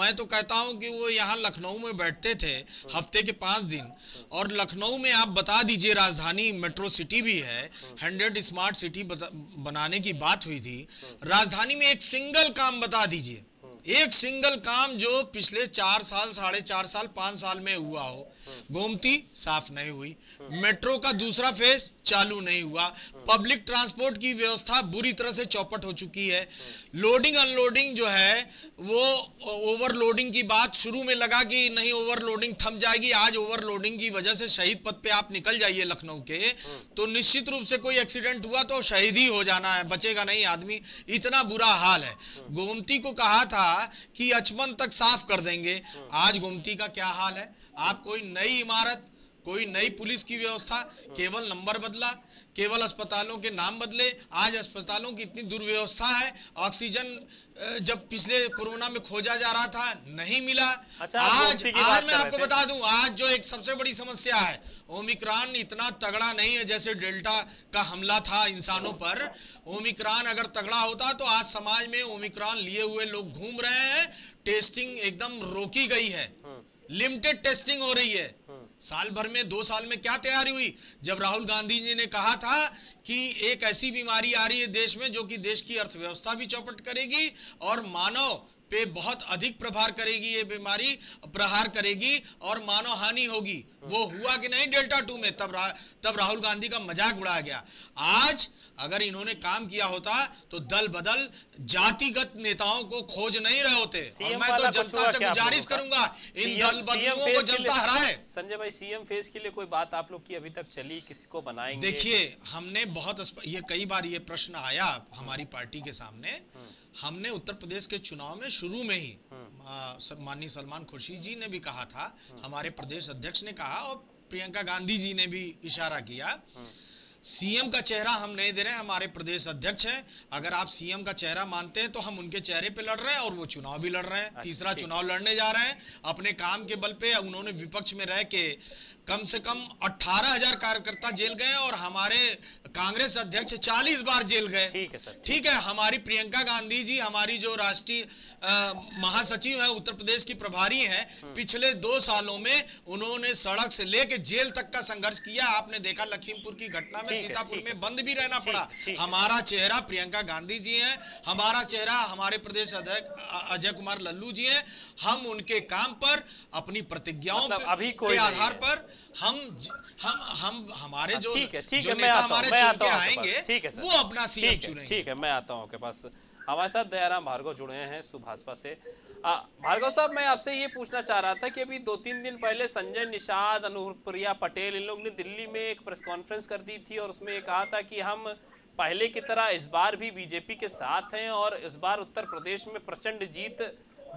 मैं तो कहता हूँ कि वो यहाँ लखनऊ में बैठते थे हफ्ते के 5 दिन, और लखनऊ में आप बता दीजिए राजधानी मेट्रो सिटी भी है, 100 स्मार्ट सिटी बनाने की बात हुई थी। राजधानी में एक सिंगल काम बता दीजिए, एक सिंगल काम जो पिछले 4 साल 4.5 साल 5 साल में हुआ हो। गोमती साफ नहीं हुई, मेट्रो का दूसरा फेज चालू नहीं हुआ, पब्लिक ट्रांसपोर्ट की व्यवस्था बुरी तरह से चौपट हो चुकी है। लोडिंग अनलोडिंग जो है वो ओवरलोडिंग की बात, शुरू में लगा कि नहीं ओवरलोडिंग थम जाएगी, आज ओवरलोडिंग की वजह से शहीद पथ पे आप निकल जाइए लखनऊ के तो निश्चित रूप से कोई एक्सीडेंट हुआ तो शहीद ही हो जाना है, बचेगा नहीं आदमी, इतना बुरा हाल है। गोमती को कहा था कि अचमन तक साफ कर देंगे, आज गोमती का क्या हाल है। आप कोई नई इमारत, कोई नई पुलिस की व्यवस्था, केवल नंबर बदला, केवल अस्पतालों के नाम बदले। आज अस्पतालों की इतनी दुर्व्यवस्था है, ऑक्सीजन जब पिछले कोरोना में खोजा जा रहा था नहीं मिला। अच्छा, आज मैं आपको बता दूं, आज जो एक सबसे बड़ी समस्या है, ओमिक्रॉन इतना तगड़ा नहीं है जैसे डेल्टा का हमला था इंसानों पर। ओमिक्रॉन अगर तगड़ा होता तो आज समाज में ओमिक्रॉन लिए हुए लोग घूम रहे हैं, टेस्टिंग एकदम रोकी गई है, लिमिटेड टेस्टिंग हो रही है। साल भर में, 2 साल में क्या तैयारी हुई। जब राहुल गांधी जी ने कहा था कि एक ऐसी बीमारी आ रही है देश में जो कि देश की अर्थव्यवस्था भी चौपट करेगी और मानव पे बहुत अधिक प्रभार करेगी, ये बीमारी प्रहार करेगी और मानव हानि होगी। वो हुआ कि नहीं डेल्टा 2 में, तब राहुल गांधी का मजाक उड़ाया गया। आज अगर इन्होंने काम किया होता तो दल बदल जातिगत नेताओं को खोज नहीं रहे होते। और मैं तो जनता से गुजारिश करूंगा, इन दल बदलुओं को जनता हराए। संजय भाई, सीएम फेस के लिए कोई बात आप लोग की अभी तक चली, किसी को बनाएंगे? देखिए, हमने बहुत कई बार ये प्रश्न आया हमारी पार्टी के सामने। हमने उत्तर प्रदेश के चुनाव में शुरू में ही माननीय सलमान खुर्शीद जी ने भी कहा था, हमारे प्रदेश अध्यक्ष ने कहा और प्रियंका गांधी जी ने भी इशारा किया, सीएम का चेहरा हम नहीं दे रहे हैं, हमारे प्रदेश अध्यक्ष हैं। अगर आप सीएम का चेहरा मानते हैं तो हम उनके चेहरे पे लड़ रहे हैं और वो चुनाव भी लड़ रहे हैं, तीसरा चुनाव लड़ने जा रहे हैं। अपने काम के बल पे उन्होंने विपक्ष में रह के कम से कम 18,000 कार्यकर्ता जेल गए और हमारे कांग्रेस अध्यक्ष 40 बार जेल गए। ठीक है, हमारी प्रियंका गांधी जी, हमारी जो राष्ट्रीय महासचिव है, उत्तर प्रदेश की प्रभारी है, पिछले 2 सालों में उन्होंने सड़क से लेके जेल तक का संघर्ष किया। आपने देखा लखीमपुर की घटना में, सीतापुर में बंद भी रहना पड़ा। हमारा चेहरा प्रियंका गांधी जी है, हमारा चेहरा हमारे प्रदेश अध्यक्ष अजय कुमार लल्लू जी है। हम उनके काम पर, अपनी प्रतिज्ञाओं के आधार पर हम हमारे जो नेता हमारे चुन के आएंगे वो अपना सीएम चुनेंगे। ठीक है, मैं आता हूँ आपके पास। हमारे साथ दया राम भार्गव जुड़े हैं सुभाषपा से। भार्गव साहब, मैं आपसे ये पूछना चाह रहा था कि अभी 2-3 दिन पहले संजय निषाद, अनुप्रिया पटेल, इन लोग ने दिल्ली में एक प्रेस कॉन्फ्रेंस कर दी थी और उसमें ये कहा था कि हम पहले की तरह इस बार भी बीजेपी के साथ हैं और इस बार उत्तर प्रदेश में प्रचंड जीत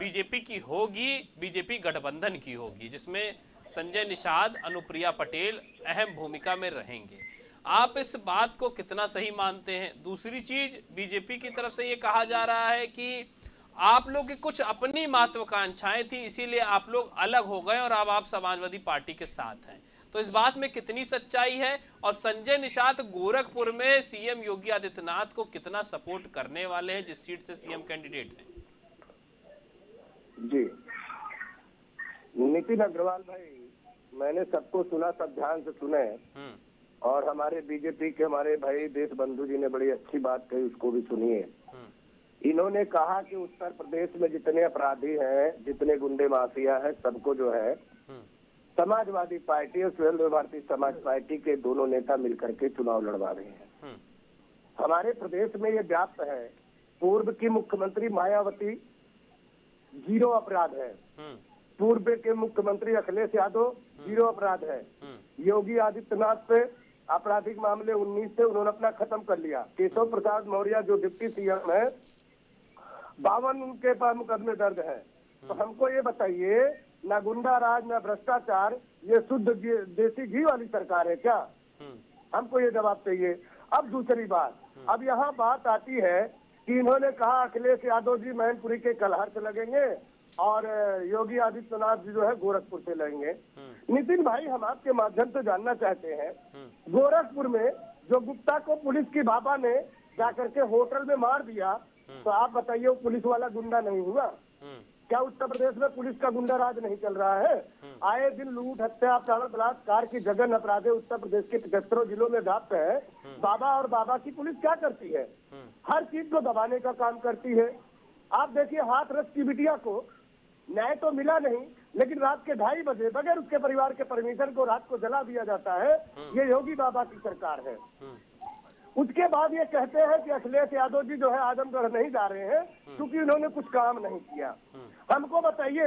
बीजेपी की होगी, बीजेपी गठबंधन की होगी, जिसमें संजय निषाद, अनुप्रिया पटेल अहम भूमिका में रहेंगे। आप इस बात को कितना सही मानते हैं? दूसरी चीज, बीजेपी की तरफ से ये कहा जा रहा है कि आप लोग की कुछ अपनी महत्वाकांक्षाएं थी, इसीलिए आप लोग अलग हो गए और अब आप समाजवादी पार्टी के साथ हैं, तो इस बात में कितनी सच्चाई है? और संजय निषाद गोरखपुर में सीएम योगी आदित्यनाथ को कितना सपोर्ट करने वाले हैं, जिस सीट से सीएम कैंडिडेट हैं? जी नितिन अग्रवाल भाई, मैंने सबको सुना, सब ध्यान से सुने और हमारे बीजेपी के हमारे भाई देशबंधु जी ने बड़ी अच्छी बात कही, उसको भी सुनिए। इन्होंने कहा कि उत्तर प्रदेश में जितने अपराधी हैं, जितने गुंडे माफिया हैं, सबको जो है समाजवादी पार्टी और स्वयं भारतीय समाज पार्टी के दोनों नेता मिलकर के चुनाव लड़वा रहे हैं। हमारे प्रदेश में ये व्याप्त है। पूर्व की मुख्यमंत्री मायावती 0 अपराध है, पूर्व के मुख्यमंत्री अखिलेश यादव 0 अपराध है, योगी आदित्यनाथ पे आपराधिक मामले 19 थे, उन्होंने अपना खत्म कर लिया। केशव प्रसाद मौर्य जो डिप्टी सीएम है, 52 उनके पास मुकदमे दर्ज हैं। तो हमको ये बताइए, ना गुंडा राज, ना भ्रष्टाचार, ये शुद्ध देसी घी वाली सरकार है क्या? हमको ये जवाब चाहिए। अब दूसरी बात, अब यहाँ बात आती है कि इन्होंने कहा अखिलेश यादव जी मैनपुरी के कलहर से लगेंगे और योगी आदित्यनाथ जी जो है गोरखपुर से लड़ेंगे। नितिन भाई, हम आपके माध्यम से जानना चाहते हैं, गोरखपुर में जो गुप्ता को पुलिस की भापा ने जाकर के होटल में मार दिया, तो आप बताइए वो पुलिस वाला गुंडा नहीं हुआ? क्या उत्तर प्रदेश में पुलिस का गुंडा राज नहीं चल रहा है? आए दिन लूट, हत्या, अपहरण, बलात्कार की जघन्य अपराधें उत्तर प्रदेश के 75 जिलों में व्याप्त है। बाबा और बाबा की पुलिस क्या करती है? हर चीज को दबाने का काम करती है। आप देखिए, हाथ रस की बिटिया को न्याय तो मिला नहीं, लेकिन रात के 2:30 बजे बगैर उसके परिवार के परमिशन को रात को जला दिया जाता है। ये योगी बाबा की सरकार है। उसके बाद ये कहते हैं कि अखिलेश यादव जी जो है आजमगढ़ नहीं जा रहे हैं क्योंकि उन्होंने कुछ काम नहीं किया। हमको बताइए,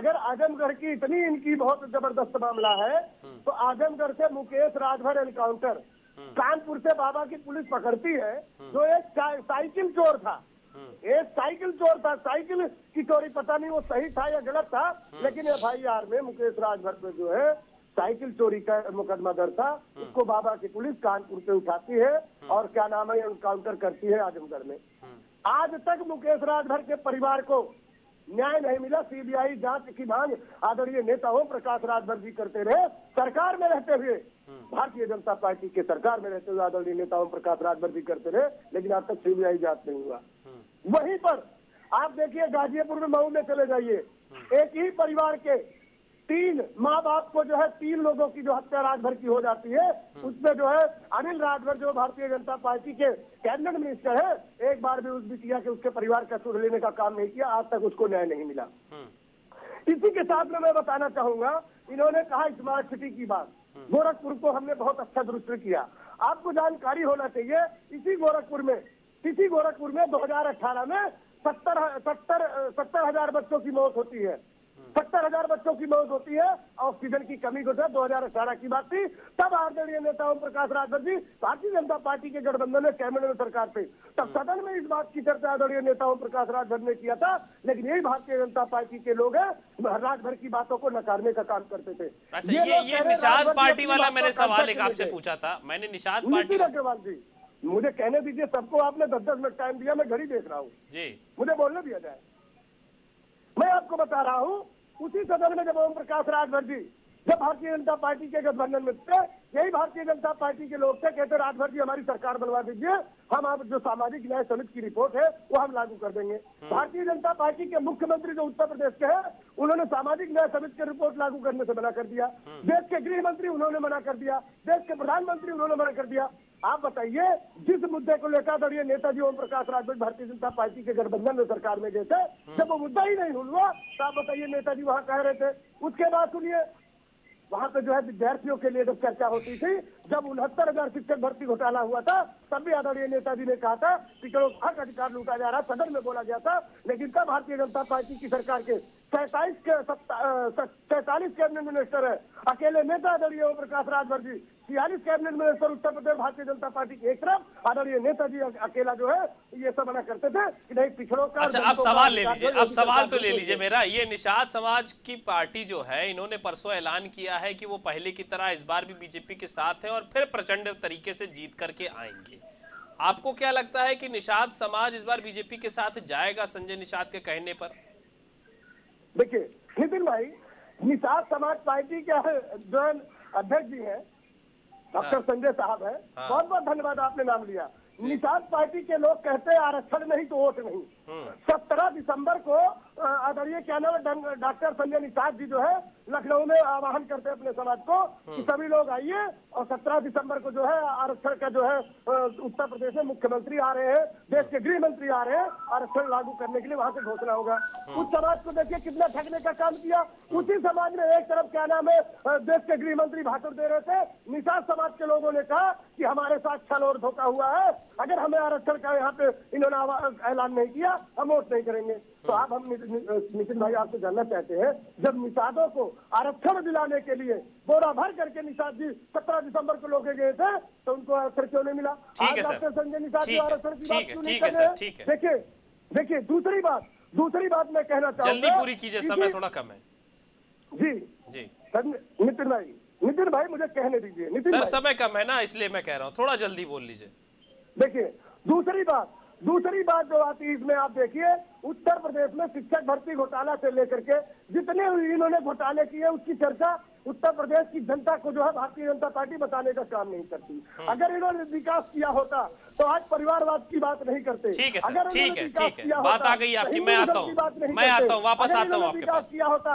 अगर आजमगढ़ की इतनी इनकी बहुत जबरदस्त मामला है, तो आजमगढ़ से मुकेश राजभर एनकाउंटर, कानपुर से बाबा की पुलिस पकड़ती है जो एक साइकिल चोर था। एक साइकिल चोर था, साइकिल की चोरी पता नहीं वो सही था या गलत था, लेकिन FIR में मुकेश राजभर पे जो है साइकिल चोरी का मुकदमा दर्ज था। उसको बाबा की पुलिस कानपुर से उठाती है और क्या नाम है, एनकाउंटर करती है आजमगढ़ में। आज तक मुकेश राजभर के परिवार को न्याय नहीं मिला। CBI जांच की मांग आदरणीय नेता ओम प्रकाश राजभर जी करते रहे। सरकार में रहते हुए, भारतीय जनता पार्टी के सरकार में रहते हुए आदरणीय नेता ओम प्रकाश राजभर जी करते रहे, लेकिन आज तक CBI जांच नहीं हुआ। वहीं पर आप देखिए, गाजियापुर में, मऊ में चले जाइए, एक ही परिवार के तीन माँ बाप को जो है 3 लोगों की जो हत्या राजभर की हो जाती है, उसमें जो है अनिल राजभर जो भारतीय जनता पार्टी के कैबिनेट मिनिस्टर है, एक बार भी उस बिटिया के उसके परिवार का सुध लेने का काम नहीं किया, आज तक उसको न्याय नहीं मिला। इसी के साथ में मैं बताना चाहूंगा, इन्होंने कहा स्मार्ट सिटी की बात, गोरखपुर को हमने बहुत अच्छा दुरुस्त किया। आपको जानकारी होना चाहिए, इसी गोरखपुर में 2018 में 70,000 बच्चों की मौत होती है, 70,000 बच्चों की मौत होती है। ऑक्सीजन की कमी को 2018 की बात थी, तब आरजेडी नेता ओम प्रकाश राजभर जी भारतीय जनता पार्टी के गठबंधन में कैबिनेट में सरकार थी, तब सदन में इस बात की चर्चा आरजेडी नेता ओम प्रकाश राजभर ने किया था, लेकिन यही भारतीय जनता पार्टी के लोग है राजभर की बातों को नकारने का काम करते थे। अच्छा, ये निषाद पार्टी वाला मैंने सवाल एक आपसे पूछा था, मैंने निषाद पार्टी अग्रवाल जी, मुझे कहने दीजिए, सबको आपने 10-10 मिनट टाइम दिया, मैं घड़ी देख रहा हूँ, मुझे बोलने दिया जाए। मैं आपको बता रहा हूँ, उसी सदन में जब ओम प्रकाश राजभर जी जब भारतीय जनता पार्टी के गठबंधन में थे, यही भारतीय जनता पार्टी के लोग थे, कहते राजभर जी हमारी सरकार बनवा दीजिए, हम आप जो सामाजिक न्याय समिति की रिपोर्ट है वो हम लागू कर देंगे। भारतीय जनता पार्टी के मुख्यमंत्री जो उत्तर प्रदेश के हैं, उन्होंने सामाजिक न्याय समिति की रिपोर्ट लागू करने से मना कर दिया, देश के गृह मंत्री उन्होंने मना कर दिया, देश के प्रधानमंत्री उन्होंने मना कर दिया। आप बताइए, जिस मुद्दे को लेकर दलित नेताजी ओम प्रकाश राजभर भारतीय जनता पार्टी के गठबंधन में सरकार में गए थे, जब वो मुद्दा ही नहीं हुआ तो आप बताइए नेताजी वहाँ कह रहे थे। उसके बाद सुनिए, वहाँ पे जो है विद्यार्थियों के लिए जब चर्चा होती थी, जब 69,000 शिक्षक भर्ती घोटाला हुआ था, तब भी आदरणीय नेताजी ने कहा था कि चलो हक अधिकार लूटा जा रहा, सदन में बोला गया था, लेकिन तब भारतीय जनता पार्टी की सरकार के 43 कैबिनेट मिनिस्टर है, अकेले नेता आदरणीय Om Prakash Rajbhar ji, 46 cabinet minister Uttar Pradesh Bharatiya Janata party की एक तरफ, आदरणीय नेताजी अकेला जो है ये सब मना करते थे कि नहीं पिछड़ों का। अच्छा, आप सवाल ले लीजिए, आप सवाल तो ले लीजिए मेरा। ये निषाद समाज की पार्टी जो है, इन्होंने परसों ऐलान किया है कि वो पहले की तरह इस बार भी बीजेपी के साथ है और फिर प्रचंड तरीके से जीत करके आएंगे। आपको क्या लगता है कि निषाद समाज इस बार बीजेपी के साथ जाएगा संजय निषाद के कहने पर? देखिए नितिन भाई, निषाद समाज पार्टी के जो अध्यक्ष जी हैं डॉक्टर संजय साहब हैं, बहुत बहुत धन्यवाद आपने नाम लिया। निषाद पार्टी के लोग कहते हैं आरक्षण नहीं तो वोट नहीं। 17 दिसंबर को आदरणीय क्या नाम डॉक्टर संजय निषाद जी जो है लखनऊ में आह्वान करते हैं अपने समाज को कि सभी लोग आइए, और 17 दिसंबर को जो है आरक्षण का जो है उत्तर प्रदेश में मुख्यमंत्री आ रहे हैं, देश के गृह मंत्री आ रहे हैं, आरक्षण लागू करने के लिए वहाँ से घोषणा होगा। उस समाज को देखिए कितना ठगने का काम किया। उसी समाज में एक तरफ क्या नाम है देश के गृह मंत्री भाषण दे रहे थे, निषाद समाज के लोगों ने कहा कि हमारे साथ छल और धोखा हुआ है, अगर हमें आरक्षण का यहाँ पे इन्होंने ऐलान नहीं किया हम वोट नहीं करेंगे। तो आप हम नितिन भाई आपसे जानना चाहते हैं, जब निषादों को आरक्षण दिलाने के लिए बोरा भर करके निषाद जी 17 दिसंबर को लोगे गए थे, तो उनको आरक्षण क्यों नहीं मिला? आज डॉक्टर संजय निषाद जी आरक्षण की बात क्यों नहीं कर रहे? देखिए दूसरी बात मैं कहना चाहूंगा, जल्दी पूरी कीजिए, समय थोड़ा कम है। जी नितिन भाई मुझे कहने दीजिए, सर समय कम है ना इसलिए मैं कह रहा हूँ, थोड़ा जल्दी बोल लीजिए। देखिए दूसरी बात जो आती है इसमें, आप देखिए उत्तर प्रदेश में शिक्षक भर्ती घोटाला से लेकर के जितने इन्होंने घोटाले किए उसकी चर्चा उत्तर प्रदेश की जनता को जो है भारतीय जनता पार्टी बताने का काम नहीं करती। अगर इन्होंने विकास किया होता तो आज परिवारवाद की बात नहीं करते। ठीक है, बात आ गई आपकी, मैं आता हूँ, वापस आता हूँ आपके पास।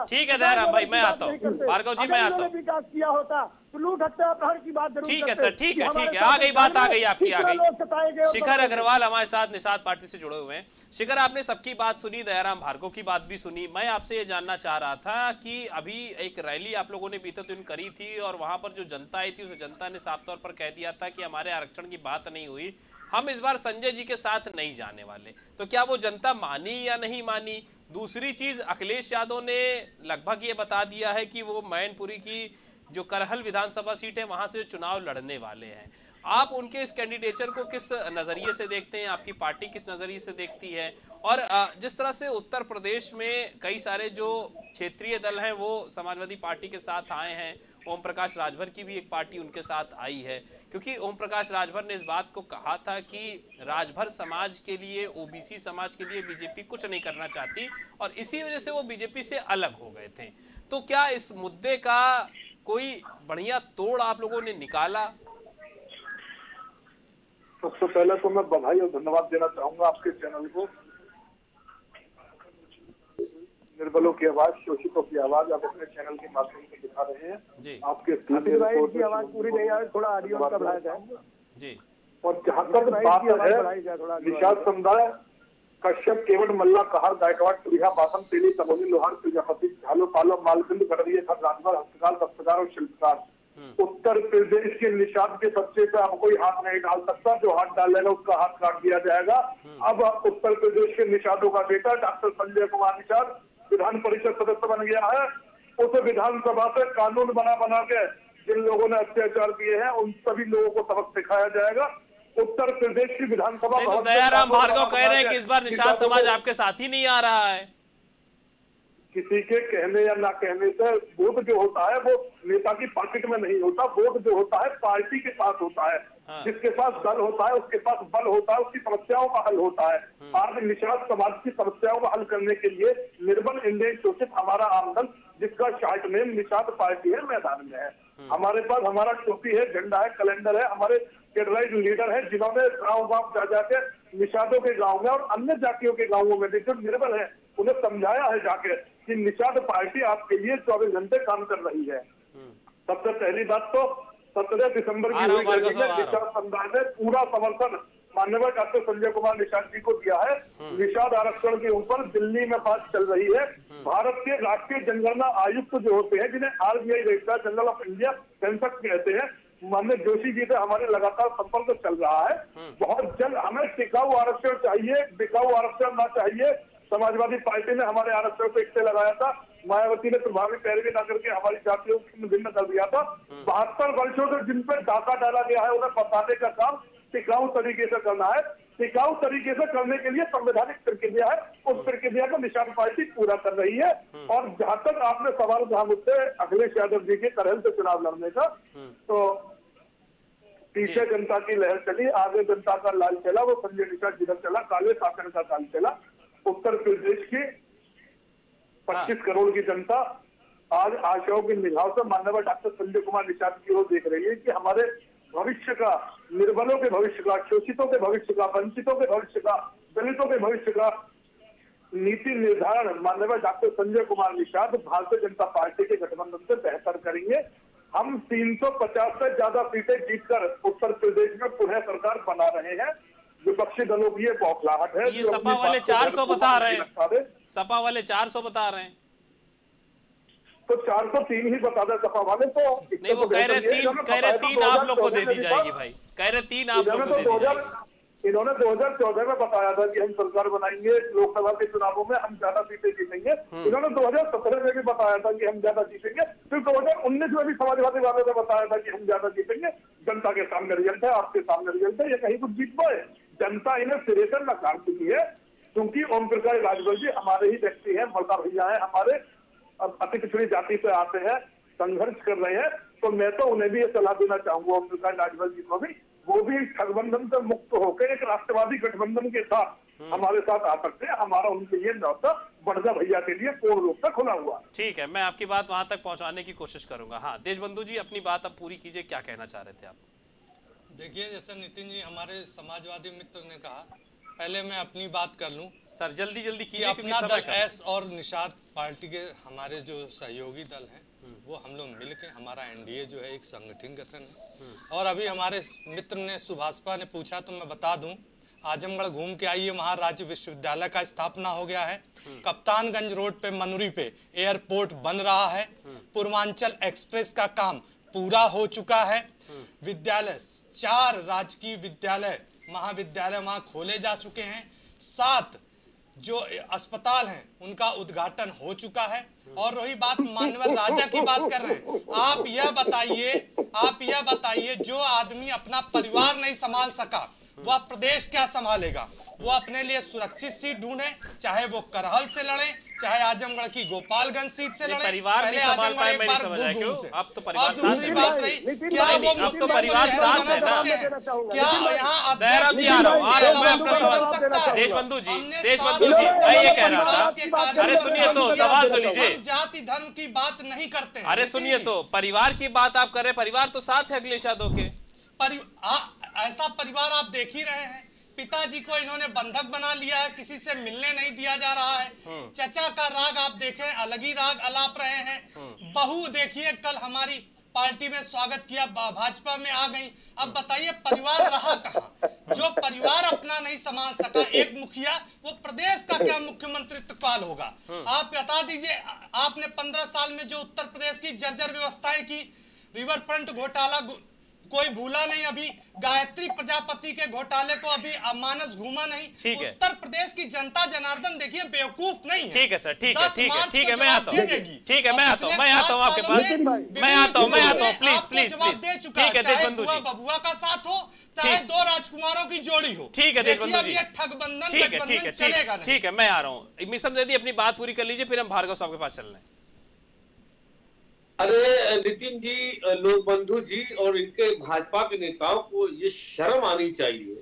ठीक है दया राम भाई, मैं आता हूँ, भार्गव जी मैं आता हूँ। विकास किया होता तो लूट हत्या अपहरण की बात जरूर। ठीक है, आ गई आपकी, आ गई। शिखर अग्रवाल हमारे साथ निषाद पार्टी से जुड़े हुए हैं। शिखर, आपने सबकी बात सुनी, दया राम भार्गव की बात भी सुनी। मैं आपसे ये जानना चाह रहा था कि अभी एक रैली आप लोगों ने बीते दिन करी थी और वहां पर जो जनता आई थी उस जनता ने साफ तौर पर कह दिया था कि हमारे आरक्षण की बात नहीं हुई, हम इस बार संजय जी के साथ नहीं जाने वाले। तो क्या वो जनता मानी या नहीं मानी? दूसरी चीज, अखिलेश यादव ने लगभग ये बता दिया है कि वो मैनपुरी की जो करहल विधानसभा सीट है वहां से चुनाव लड़ने वाले हैं। आप उनके इस कैंडिडेचर को किस नजरिए से देखते हैं, आपकी पार्टी किस नजरिए से देखती है? और जिस तरह से उत्तर प्रदेश में कई सारे जो क्षेत्रीय दल हैं वो समाजवादी पार्टी के साथ आए हैं, ओम प्रकाश राजभर की भी एक पार्टी उनके साथ आई है, क्योंकि ओम प्रकाश राजभर ने इस बात को कहा था कि राजभर समाज के लिए, ओबीसी समाज के लिए बीजेपी कुछ नहीं करना चाहती और इसी वजह से वो बीजेपी से अलग हो गए थे। तो क्या इस मुद्दे का कोई बढ़िया तोड़ आप लोगों ने निकाला? सबसे पहले तो मैं बधाई और धन्यवाद देना चाहूंगा आपके चैनल को। निर्बलों की आवाज, शोषितों की आवाज आप अपने चैनल के माध्यम से दिखा रहे हैं। आपके की आवाज पूरी नहीं आ रही, थोड़ा ऑडियो का बढ़ाया जाए जी। और जहाँ तक बात है निषाद समुदाय, कश्यप, केवट, मल्ला, कहार, गायकवाड़, तुरिया, बासम, तेली, तमोली, लोहार, प्रजापति, झालो, पालो, मालबिंद, गढ़वी, राजभर, हस्तकार, दस्तकार और शिल्पकार। उत्तर प्रदेश के निषाद के बच्चे पे आप कोई हाथ नहीं डाल सकता, जो हाथ डालेगा उसका हाथ काट दिया जाएगा। अब उत्तर प्रदेश के निषादों का बेटा डॉक्टर संजय कुमार निषाद विधान परिषद सदस्य बन गया है। उसे विधानसभा से कानून बना बना के जिन लोगों ने अत्याचार किए हैं उन सभी लोगों को सबक सिखाया जाएगा। उत्तर प्रदेश की विधानसभा तो दया राम भार्गव कह रहे हैं कि इस बार निषाद समाज आपके साथ ही नहीं आ रहा है। किसी के कहने या ना कहने से वोट जो होता है वो नेता की पॉकेट में नहीं होता, वोट जो होता है पार्टी के साथ होता है। जिसके पास दल होता है उसके पास बल होता है, उसकी समस्याओं का हल होता है। आज निषाद समाज की समस्याओं का हल करने के लिए निर्बल, इंडियन, शोषित हमारा आंदोलन, जिसका शार्ट नेम निषाद पार्टी है, मैदान में है। हमारे पास हमारा टोपी है, झंडा है, कैलेंडर है, हमारे कैडराइज लीडर है जिन्होंने गाँव गाँव जा जाके निषादों के गाँव में और अन्य जातियों के गाँवों में जो निर्बल है उन्हें समझाया है जाके कि निषाद पार्टी आपके लिए 24 घंटे काम कर रही है। सबसे पहली बात तो 17 दिसंबर की निषाद समुदाय ने पूरा समर्थन माननीय डॉक्टर संजय कुमार निषाद जी को दिया है। निषाद आरक्षण के ऊपर दिल्ली में बात चल रही है। भारत के राष्ट्रीय जनगणना आयुक्त जो होते हैं, जिन्हें RBI registrar general of India सेंसक कहते हैं, माननीय जोशी जी से हमारे लगातार संपर्क चल रहा है। बहुत जल्द हमें टिकाऊ आरक्षण चाहिए, बिकाऊ आरक्षण ना चाहिए। समाजवादी पार्टी ने हमारे आरक्षण पे इकट्ठे लगाया था, मायावती ने प्रभावी पैरवी ना करके हमारी जातियों को भिन्न कर दिया था। 72 वर्षों से जिन पर डाका डाला गया है उन्हें बताने का काम टिकाऊ तरीके से करना है। टिकाऊ तरीके से करने के लिए संवैधानिक प्रक्रिया है, उस प्रक्रिया को निषाद पार्टी पूरा कर रही है। और जहाँ तक आपने सवाल कहा मुझसे अखिलेश यादव जी के तरह से चुनाव लड़ने का, तो पीछे जनता की लहर चली, आगे जनता का लाल चला, वो संजय निषाद जिधर चला, काले शासन का काल चला। उत्तर प्रदेश की 25 करोड़ की जनता आज आशाओं की निगाहों से माननीय डॉक्टर संजय कुमार निषाद की ओर देख रही है कि हमारे भविष्य का, निर्बलों के भविष्य का, शोषितों के भविष्य का, वंचितों के भविष्य का, दलितों के भविष्य का नीति निर्धारण माननीय डॉक्टर संजय कुमार निषाद भारतीय जनता पार्टी के गठबंधन से बेहतर करेंगे। हम 350 से ज्यादा सीटें जीतकर उत्तर प्रदेश में पुनः सरकार बना रहे हैं। विपक्षी दलों की बौखलाहट है। ये सपा वाले 400 बता रहे हैं, सपा वाले 400 बता रहे हैं, तो 403 ही बता दे सपा वाले। तो नहीं, वो कह रहे तीन आप लोग को दे दी जाएगी भाई, कह रहे 3 आप लोग को दे दी जाएगी। इन्होंने 2014 में बताया था कि हम सरकार बनाएंगे, लोकसभा के चुनावों में हम ज्यादा सीटें जीतेंगे। इन्होंने 2017 में भी बताया था कि हम ज्यादा जीतेंगे, फिर 2019 में भी समाजवादी वालों ने बताया था कि हम ज्यादा जीतेंगे। जनता के सामने रिजल्ट है, आपके सामने रिजल्ट है, ये कहीं कुछ जीत पाए। जनता इन्हें सिरे से नकार चुकी है, क्योंकि ओम प्रकाश राजभर जी हमारे ही व्यक्ति है, मर्दा भैया है, हमारे अति पिछड़ी जाति से आते हैं, संघर्ष कर रहे हैं। तो मैं तो उन्हें भी ये सलाह देना चाहूंगा, ओम प्रकाश राजभर जी को भी, वो भी ठगबंधन से मुक्त होकर एक राष्ट्रवादी गठबंधन के साथ हमारे साथ आ सकते हैं। हमारा उनके लिए रास्ता बड़दा भैया के लिए पूर्ण रूप से खुला हुआ। ठीक है, मैं आपकी बात वहां तक पहुंचाने की कोशिश करूंगा। हाँ, देशबंधु जी अपनी बात अब पूरी कीजिए, क्या कहना चाह रहे थे आप? देखिए, जैसे नितिन जी हमारे समाजवादी मित्र ने कहा, पहले मैं अपनी बात कर लूँ सर, जल्दी जल्दी कीजिए। अपना दल एस और निषाद पार्टी के हमारे जो सहयोगी दल हैं वो हम लोग मिल के, हमारा NDA जो है एक संगठन है। और अभी हमारे मित्र ने सुभाषपा ने पूछा तो मैं बता दूं, आजमगढ़ घूम के आइए, वहाँ राज्य विश्वविद्यालय का स्थापना हो गया है। कप्तानगंज रोड पे मनुरी पे एयरपोर्ट बन रहा है। पूर्वांचल एक्सप्रेस का काम पूरा हो चुका है। विद्यालय 4 राजकीय विद्यालय, महाविद्यालय वहाँ खोले जा चुके हैं। 7 जो अस्पताल हैं उनका उद्घाटन हो चुका है। और रही बात मानवर राजा की बात कर रहे हैं, आप यह बताइए जो आदमी अपना परिवार नहीं संभाल सका वह प्रदेश क्या संभालेगा? वो अपने लिए सुरक्षित सीट ढूंढे, चाहे वो करहल से लड़े, चाहे आजमगढ़ की गोपालगंज सीट से लड़े। पहले आजमगढ़ एक बार घूम। और दूसरी बात रही, क्या वो मुस्लिम को चेहरा बना सकते हैं? क्या यहाँ अध्यक्ष जाति धर्म की बात नहीं करते? अरे सुनिए, तो परिवार की बात आप करें, परिवार तो साथ है अखिलेश यादव के। ऐसा परिवार आप देख ही रहे हैं पिताजी को इन्होंने बंधक बना लिया है, किसी से मिलने नहीं दिया जा रहा है। चचा का राग आप देखें, अलग ही राग अलाप रहे हैं। बहू देखिए कल हमारी पार्टी में स्वागत किया, भाजपा में आ गई। अब बताइए परिवार रहा कहाँ? जो परिवार अपना नहीं संभाल सका एक मुखिया, वो प्रदेश का क्या मुख्यमंत्री तत्काल होगा? आप बता दीजिए, आपने 15 साल में जो उत्तर प्रदेश की जर्जर व्यवस्थाएं की, रिवर फ्रंट घोटाला कोई भूला नहीं, अभी गायत्री प्रजापति के घोटाले को अभी अमानस घूमा नहीं। उत्तर प्रदेश की जनता जनार्दन देखिए बेवकूफ नहीं है। ठीक है सर, ठीक है, ठीक है, ठीक है, मैं आता हूँ, ठीक है, मैं आता हूँ आपके पास, मैं आता हूँ, प्लीज जवाब दे चुका है। चाहे बुआ बबुआ का साथ हो, चाहे दो राजकुमारों की जोड़ी हो, ठीक है, ठगबंधन चलेगा। ठीक है, मैं आ रहा हूँ। बिसम जैदी अपनी बात पूरी कर लीजिए, फिर हम भार्गव साहब के पास चल रहे हैं। अरे नितिन जी, लोकबंधु जी और इनके भाजपा के नेताओं को ये शर्म आनी चाहिए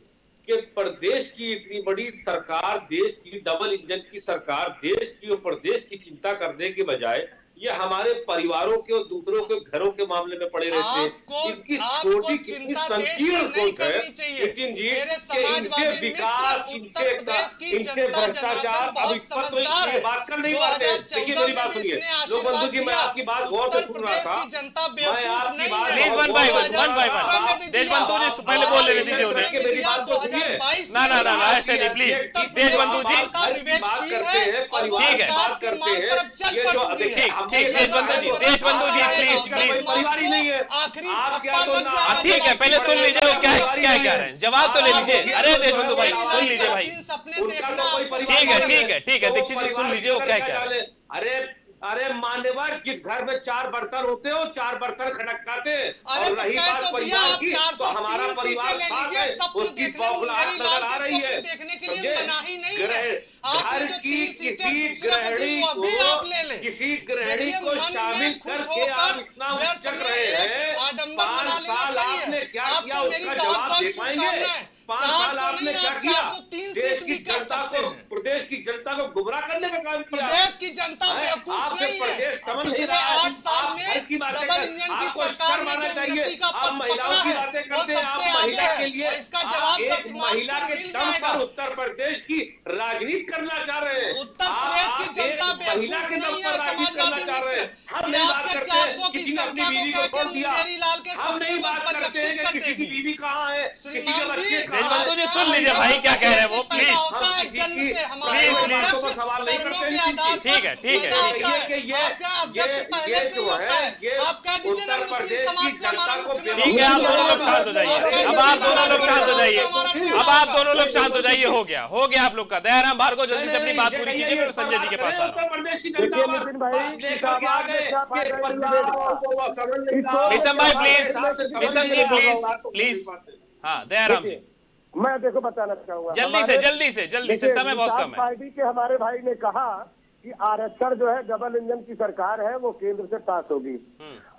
कि प्रदेश की इतनी बड़ी सरकार, देश की डबल इंजन की सरकार, देश की और प्रदेश की चिंता करने के बजाय ये हमारे परिवारों के और दूसरों के घरों के मामले में पड़े रहते हैं। इनकी छोटी कितनी संकीर्ण सोच है नितिन जी, इनके विकास, इनके भ्रष्टाचार, अब इस पर कोई बात कर नहीं पाते। देखिए मेरी बात सुनिए लोकबंधु जी, मैं आपकी बात गौर से सुन रहा था, मैं आपकी बात देशबंधु जी पहले बोल रहे थे, मेरी बात तो सुनिए ना, ऐसे नहीं प्लीज। देशबंधु जी बात करते हैं, परिवार की बात करते हैं, देशबंधु जी प्लीज प्लीज, ठीक है पहले सुन लीजिए क्या क्या कह रहे हैं, जवाब तो ले लीजिए। अरे देशबंधु भाई सुन लीजिए भाई, ठीक है दीक्षित जी सुन लीजिए वो क्या क्या। अरे अरे मान्यवर, जिस घर में 4 बर्तन होते हो 4 बर्तन खटकाते, और रही बात परिवार की, तो हमारा परिवार उसकी बौखलाहट नजर आ रही है। घर की किसी गृहिणी को शामिल करके आप इतना उचक रहे हैं। 5 साल आपने क्या किया उसका जवाब दे पाएंगे? 5 साल आपने क्या किया? देश की जनता को, प्रदेश की जनता को गुमराह करने का काम किया। प्रदेश की जनता बेवकूफ नहीं है। पिछले 8 साल में डबल इंजन की सरकार में जो उन्नति का पद पकड़ा है वो सबसे आगे है। इसका जवाब 10 मार्च को मिल जाएगा। उत्तर प्रदेश की राजनीति करना चाह रहे हैं, उत्तर प्रदेश की जनता बेवकूफ नहीं है। समाजवादी मित्र, ये आपके 400 की संख्या को कहकर मुंगेरी लाल के सपने को परिलक्षित कर देगी। श्रीमान जी देशबंधु जी सुन लीजिए भाई क्या कह रहे हैं वो प्लीज, ठीक है आपका अध्यक्ष पहले से होता है। आप कह दीजिए ना मुस्लिम समाज से हमारा मुख्यमंत्री, ठीक है आप दोनों लोग शांत हो जाइए, अब आप दोनों लोग शांत हो जाइए, हो गया आप लोग का। दया राम भार्गव जल्दी से अपनी बात पूरी कीजिए, फिर संजय जी के पास आ रहा हूँ। बिसम भाई please, Bisam ji please please, हाँ दया राम जी मैं देखो बताना चाहूंगा जल्दी से, समय बहुत कम है। पार्टी के हमारे भाई ने कहा कि आरक्षण जो है डबल इंजन की सरकार है वो केंद्र से पास होगी।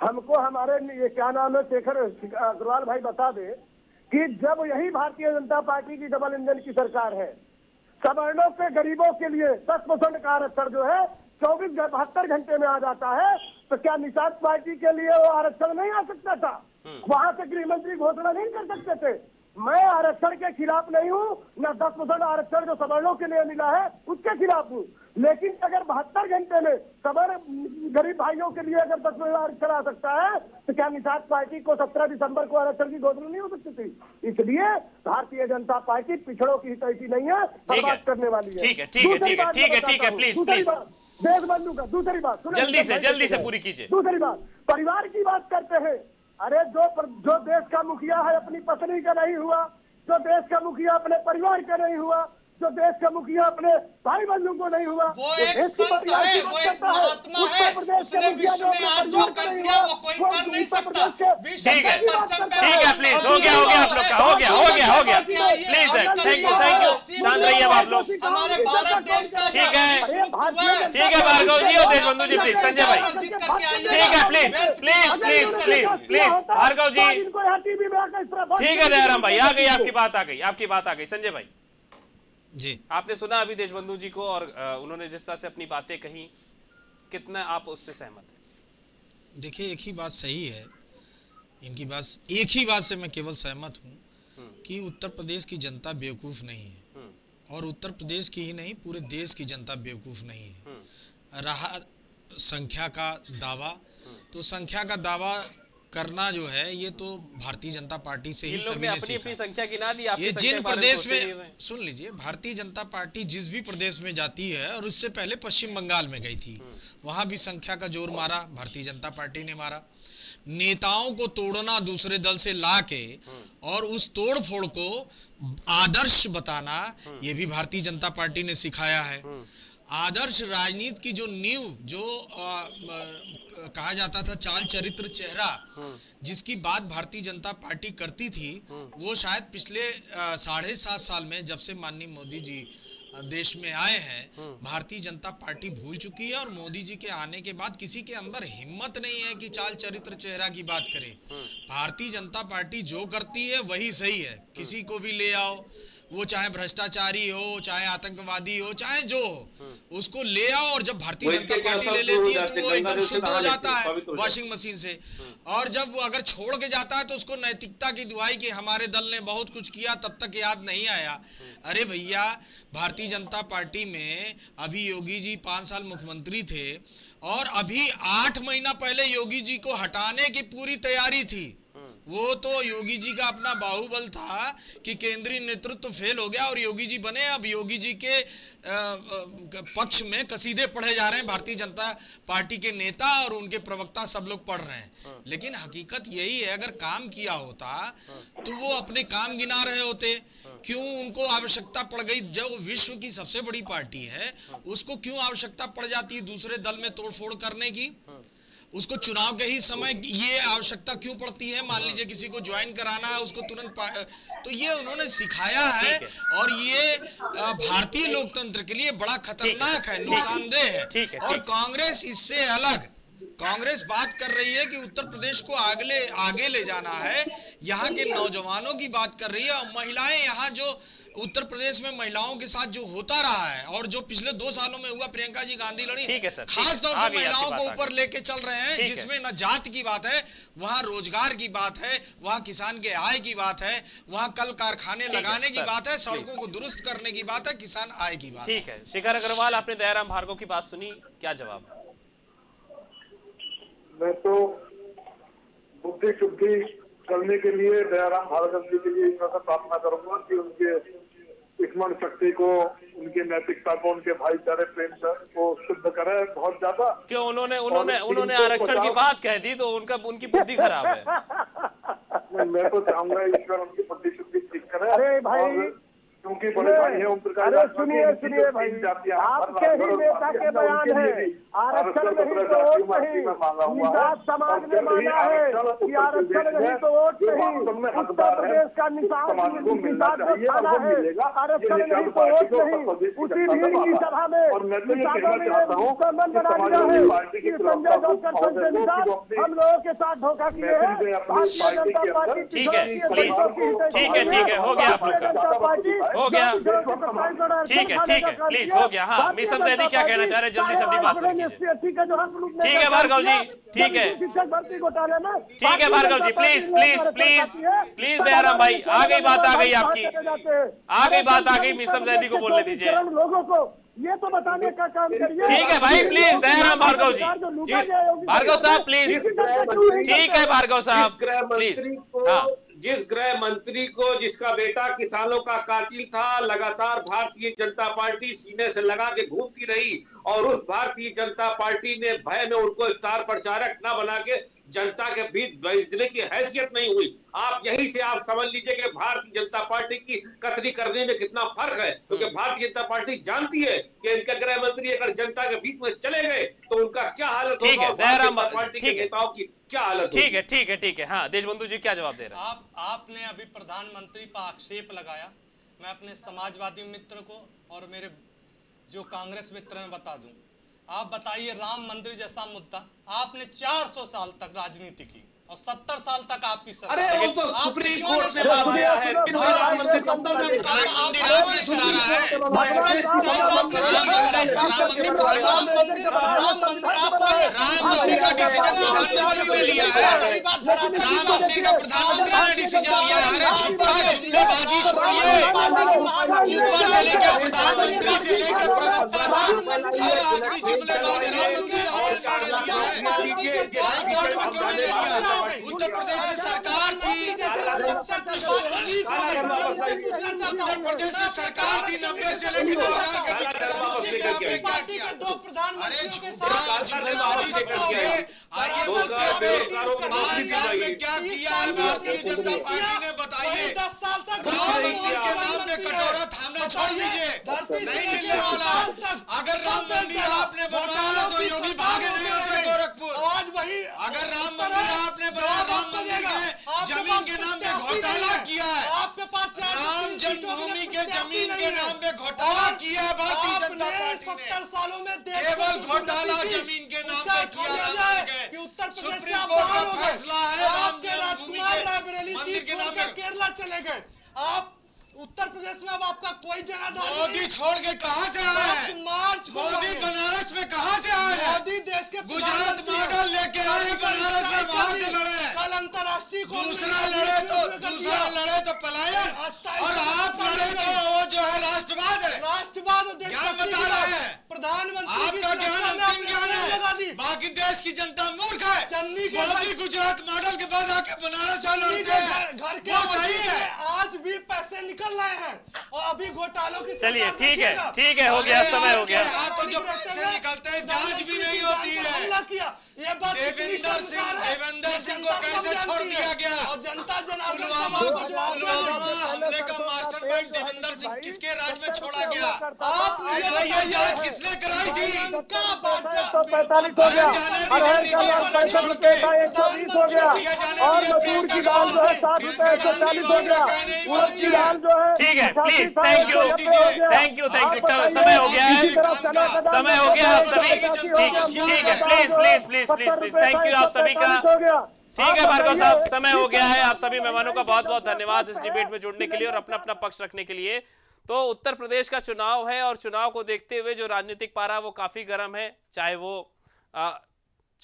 हमको हमारे ये क्या नाम है शेखर अग्रवाल भाई बता दे कि जब यही भारतीय जनता पार्टी की डबल इंजन की सरकार है, सवर्णों के गरीबों के लिए 10% का आरक्षण जो है 24-72 घंटे में आ जाता है, तो क्या निषाद पार्टी के लिए वो आरक्षण नहीं आ सकता था? वहां से गृह मंत्री घोषणा नहीं कर सकते थे? मैं आरक्षण के खिलाफ नहीं हूँ, न 10% आरक्षण जो सवर्णों के लिए मिला है उसके खिलाफ हूँ, लेकिन अगर 72 घंटे में सवर्ण गरीब भाइयों के लिए अगर 10% आरक्षण आ सकता है, तो क्या निषाद पार्टी को 17 दिसंबर को आरक्षण की घोषणा नहीं हो सकती थी? इसलिए भारतीय जनता पार्टी पिछड़ों की हितैषी नहीं है, बर्बाद करने वाली है। ठीक है प्लीज प्लीज, देशबंधु का दूसरी बात जल्दी से पूरी कीजिए। दूसरी बात परिवार की बात करते हैं। अरे जो देश का मुखिया है अपनी पत्नी का नहीं हुआ, जो देश का मुखिया अपने परिवार का नहीं हुआ, जो देश का मुखिया अपने भाई बंधुओं को नहीं हुआ, वो एक संत है, वो एक महात्मा है, उसने विश्व में आज जो कर दिया वो कोई कर नहीं सकता। ठीक है प्लीज, हो गया आप लोग का, हो गया प्लीज है। थैंक यू शांत रहिए आप लोग। ठीक है भार्गव जी और देशबंधु जी प्लीज, संजय भाई ठीक है प्लीज भार्गव जी ठीक है। दयाराम भाई आपकी बात आ गई। संजय भाई जी आपने सुना अभी देशबंधु जी को, और उन्होंने जिस तरह से अपनी बातें कही, कितना आप उससे सहमत हैं? देखिए एक ही बात सही है इनकी बात, एक ही बात से मैं केवल सहमत हूँ कि उत्तर प्रदेश की जनता बेवकूफ़ नहीं है, और उत्तर प्रदेश की ही नहीं पूरे देश की जनता बेवकूफ़ नहीं है। रहा संख्या का दावा, तो संख्या का दावा करना जो है ये तो भारतीय जनता पार्टी से ही सभी ने सीखा। संख्या गिना दी ये जिन प्रदेश में, सुन लीजिए, भारतीय जनता पार्टी जिस भी प्रदेश में जाती है, और उससे पहले पश्चिम बंगाल में गई थी, वहाँ भी संख्या का जोर मारा भारतीय जनता पार्टी ने मारा। नेताओं को तोड़ना, दूसरे दल से लाके और उस तोड़फोड़ को आदर्श बताना, ये भी भारतीय जनता पार्टी ने सिखाया है। आदर्श राजनीति की जो नींव, जो कहा जाता था चाल चरित्र चेहरा, जिसकी बात भारतीय जनता पार्टी करती थी, वो शायद पिछले 7.5 साल में जब से माननीय मोदी जी देश में आए हैं, भारतीय जनता पार्टी भूल चुकी है। और मोदी जी के आने के बाद किसी के अंदर हिम्मत नहीं है कि चाल चरित्र चेहरा की बात करे। भारतीय जनता पार्टी जो करती है वही सही है, किसी को भी ले आओ, वो चाहे भ्रष्टाचारी हो, चाहे आतंकवादी हो, चाहे जो हो, उसको ले आओ। और जब भारतीय जनता पार्टी ले लेती है तो वो एकदम शुद्ध हो जाता है वॉशिंग मशीन से, और जब वो अगर छोड़ के जाता है तो उसको नैतिकता की दुहाई कि हमारे दल ने बहुत कुछ किया, तब तक याद नहीं आया। अरे भैया, भारतीय जनता पार्टी में अभी योगी जी 5 साल मुख्यमंत्री थे, और अभी 8 महीना पहले योगी जी को हटाने की पूरी तैयारी थी। वो तो योगी जी का अपना बाहुबल था कि केंद्रीय नेतृत्व फेल हो गया और योगी जी बने। अब योगी जी के पक्ष में कसीदे पढ़े जा रहे हैं, भारतीय जनता पार्टी के नेता और उनके प्रवक्ता सब लोग पढ़ रहे हैं, लेकिन हकीकत यही है, अगर काम किया होता तो वो अपने काम गिना रहे होते। क्यों उनको आवश्यकता पड़ गई, जब विश्व की सबसे बड़ी पार्टी है, उसको क्यों आवश्यकता पड़ जाती है दूसरे दल में तोड़फोड़ करने की? उसको चुनाव के ही समय ये आवश्यकता क्यों पड़ती है? मान लीजिए किसी को ज्वाइन कराना है, उसको तुरंत, तो ये उन्होंने सिखाया है, और ये भारतीय लोकतंत्र के लिए बड़ा खतरनाक है, नुकसानदेह है। और कांग्रेस इससे अलग, कांग्रेस बात कर रही है कि उत्तर प्रदेश को आगे ले जाना है, यहाँ के नौजवानों की बात कर रही है, और महिलाएं, यहाँ जो उत्तर प्रदेश में महिलाओं के साथ जो होता रहा है और जो पिछले 2 सालों में हुआ, प्रियंका जी गांधी लड़ी, खास तौर से महिलाओं को ऊपर लेके चल रहे हैं, जिसमें न जात की बात है, वहाँ रोजगार की बात है, वहाँ किसान के आय की बात है, वहाँ कल कारखाने लगाने की बात है, सड़कों को दुरुस्त करने की बात है, किसान आय की बात। ठीक है, शिखा अग्रवाल, आपने दया राम भार्गव की बात सुनी, क्या जवाब? मैं तो बुद्धि शुद्धि करने के लिए दया राम भार्गव जी के लिए इतना प्रार्थना करूंगा कि उनके स्मरण शक्ति को, उनकी नैतिकता को, उनके भाईचारे प्रेम को शुद्ध करे बहुत ज्यादा। क्यों उन्होंने आरक्षण की बात कह दी तो उनकी बुद्धि खराब है? मैं तो चाहूंगा ईश्वर उनकी बुद्धि शुद्धि ठीक करे। अरे भाई, क्योंकि बड़े भाई है ओम प्रकाश राजभर। ठीक है, हो गया आप लोग का हो गया, ठीक है प्लीज, हो गया। हाँ, बिसम जैदी क्या कहना चाह रहे, जल्दी से अपनी बात कीजिए। ठीक है भार्गव जी, ठीक है भार्गव जी, प्लीज दयाराम भाई, आ गई बात, बिसम जैदी को बोलने दीजिए, लोगों को ये तो बताने का काम करिए। ठीक है भाई, प्लीज दयाराम भार्गव जी, भार्गव साहब प्लीज, ठीक है भार्गव साहब प्लीज। हाँ, जिस गृह मंत्री को, जिसका बेटा किसानों का कातिल था, लगातार भारतीय जनता पार्टी सीने से लगा के घूमती रही, और उस भारतीय जनता पार्टी ने भय में उनको स्टार प्रचारक न बना के जनता के बीच भेजने की हैसियत नहीं हुई। आप यही से आप समझ लीजिए कि भारतीय जनता पार्टी की कतरी करने में कितना फर्क है, क्योंकि भारतीय जनता पार्टी जानती है कि इनका गृह मंत्री अगर जनता के बीच में चले गए तो उनका क्या हालत होगा, भारतीय पार्टी के नेताओं की क्या हालत। ठीक है। हाँ, देशबंधु जी क्या जवाब दे रहे हैं आप? आपने अभी प्रधानमंत्री पर आक्षेप लगाया, मैं अपने समाजवादी मित्र को और मेरे जो कांग्रेस मित्र हैं बता दूं, आप बताइए, राम मंदिर जैसा मुद्दा आपने 400 साल तक राजनीति की, और 70 साल तक आपकी सरकार। अरे तो सुप्रीम कोर्ट ने सुनाया है, उत्तर प्रदेश में सरकार थी, प्रदेश में सरकार थी 90 से लेकर 2000 के बीच के दो प्रधानमंत्री के साथ में क्या किया भारतीय जनता पार्टी ने, बताइए। 10 साल तक के नाम में कटोरा थामना छोड़ दीजिए, धरती से मिलने वाला। अगर राम मंदिर आपने बनाया तो योगी भागे नहीं गोरखपुर। आज वही अगर राम मंदिर आपने बनाया, राम मंदिर में जमीन के नाम पे घोटाला किया है, आपके पास राम जन्मभूमि के जमीन के नाम पे घोटाला किया है भारतीय जनता पार्टी ने। 70 सालों में केवल घोटाला जमीन के नाम पे किया जाए कि उत्तर प्रदेश से आप बाहर हो गए। आपके राजकुमार रायबरेली सीट छोड़कर केरला चले गए। आप उत्तर प्रदेश में अब आपका कोई जगहदारी नहीं। मोदी छोड़ के कहां से आए हैं? मोदी बनारस में कहां से आए हैं? मोदी देश के गुजरात मॉडल लेके आए बनारस में, वहां से लड़े। कल अंतर्राष्ट्रीय दूसरा लड़े तो पलायन, और आप लड़े तो वो जो है राष्ट्रवाद है। राष्ट्रवाद ज्ञान बता रहे हैं प्रधानमंत्री, आपका ज्ञान अंतिम ज्ञान है। बाकी देश की जनता मूर्ख है। चन्नी के मोदी गुजरात मॉडल के बाद आके बनारस में लड़ते हैं, घर के सही है। आज भी पैसे लाए हैं और अभी घोटालों की। चलिए ठीक है हो गया, समय हो गया। तो जब से निकलते हैं जांच भी नहीं होती है। ये बात देवेंद्र सिंह को कैसे छोड़ दिया गया? और जनता जनार्दन हमले का मास्टरमाइंड देवेंद्र सिंह किसके राज में छोड़ा गया? आपने जांच किसने कराई थी? ठीक है, प्लीज थैंक यू। समय हो गया आप सभी। ठीक है, प्लीज थैंक यू आप सभी का। ठीक है भार्गव साहब, समय हो गया है। आप सभी मेहमानों का बहुत बहुत धन्यवाद इस डिबेट में जुड़ने के लिए और अपना अपना पक्ष रखने के लिए। तो उत्तर प्रदेश का चुनाव है और चुनाव को देखते हुए जो राजनीतिक पारा वो काफी गर्म है, चाहे वो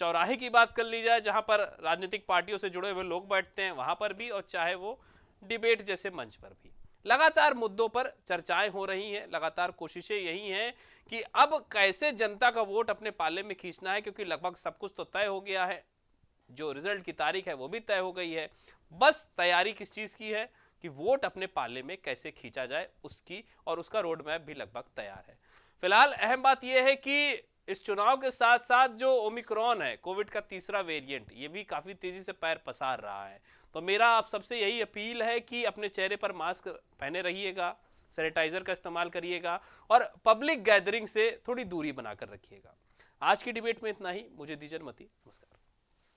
चौराहे की बात कर ली जाए जहां पर राजनीतिक पार्टियों से जुड़े हुए लोग बैठते हैं वहां पर भी, और चाहे वो डिबेट जैसे मंच पर भी। लगातार मुद्दों पर चर्चाएं हो रही हैं, लगातार कोशिशें यही हैं कि अब कैसे जनता का वोट अपने पाले में खींचना है, क्योंकि लगभग सब कुछ तो तय हो गया है। जो रिजल्ट की तारीख है वो भी तय हो गई है। बस तैयारी किस चीज़ की है कि वोट अपने पाले में कैसे खींचा जाए उसकी, और उसका रोड मैप भी लगभग तैयार है। फिलहाल अहम बात यह है कि इस चुनाव के साथ साथ जो ओमिक्रॉन है, कोविड का तीसरा वेरिएंट, ये भी काफ़ी तेज़ी से पैर पसार रहा है। तो मेरा आप सबसे यही अपील है कि अपने चेहरे पर मास्क पहने रहिएगा, सैनिटाइज़र का इस्तेमाल करिएगा और पब्लिक गैदरिंग से थोड़ी दूरी बनाकर रखिएगा। आज की डिबेट में इतना ही। मुझे दीजिए अनुमति। नमस्कार।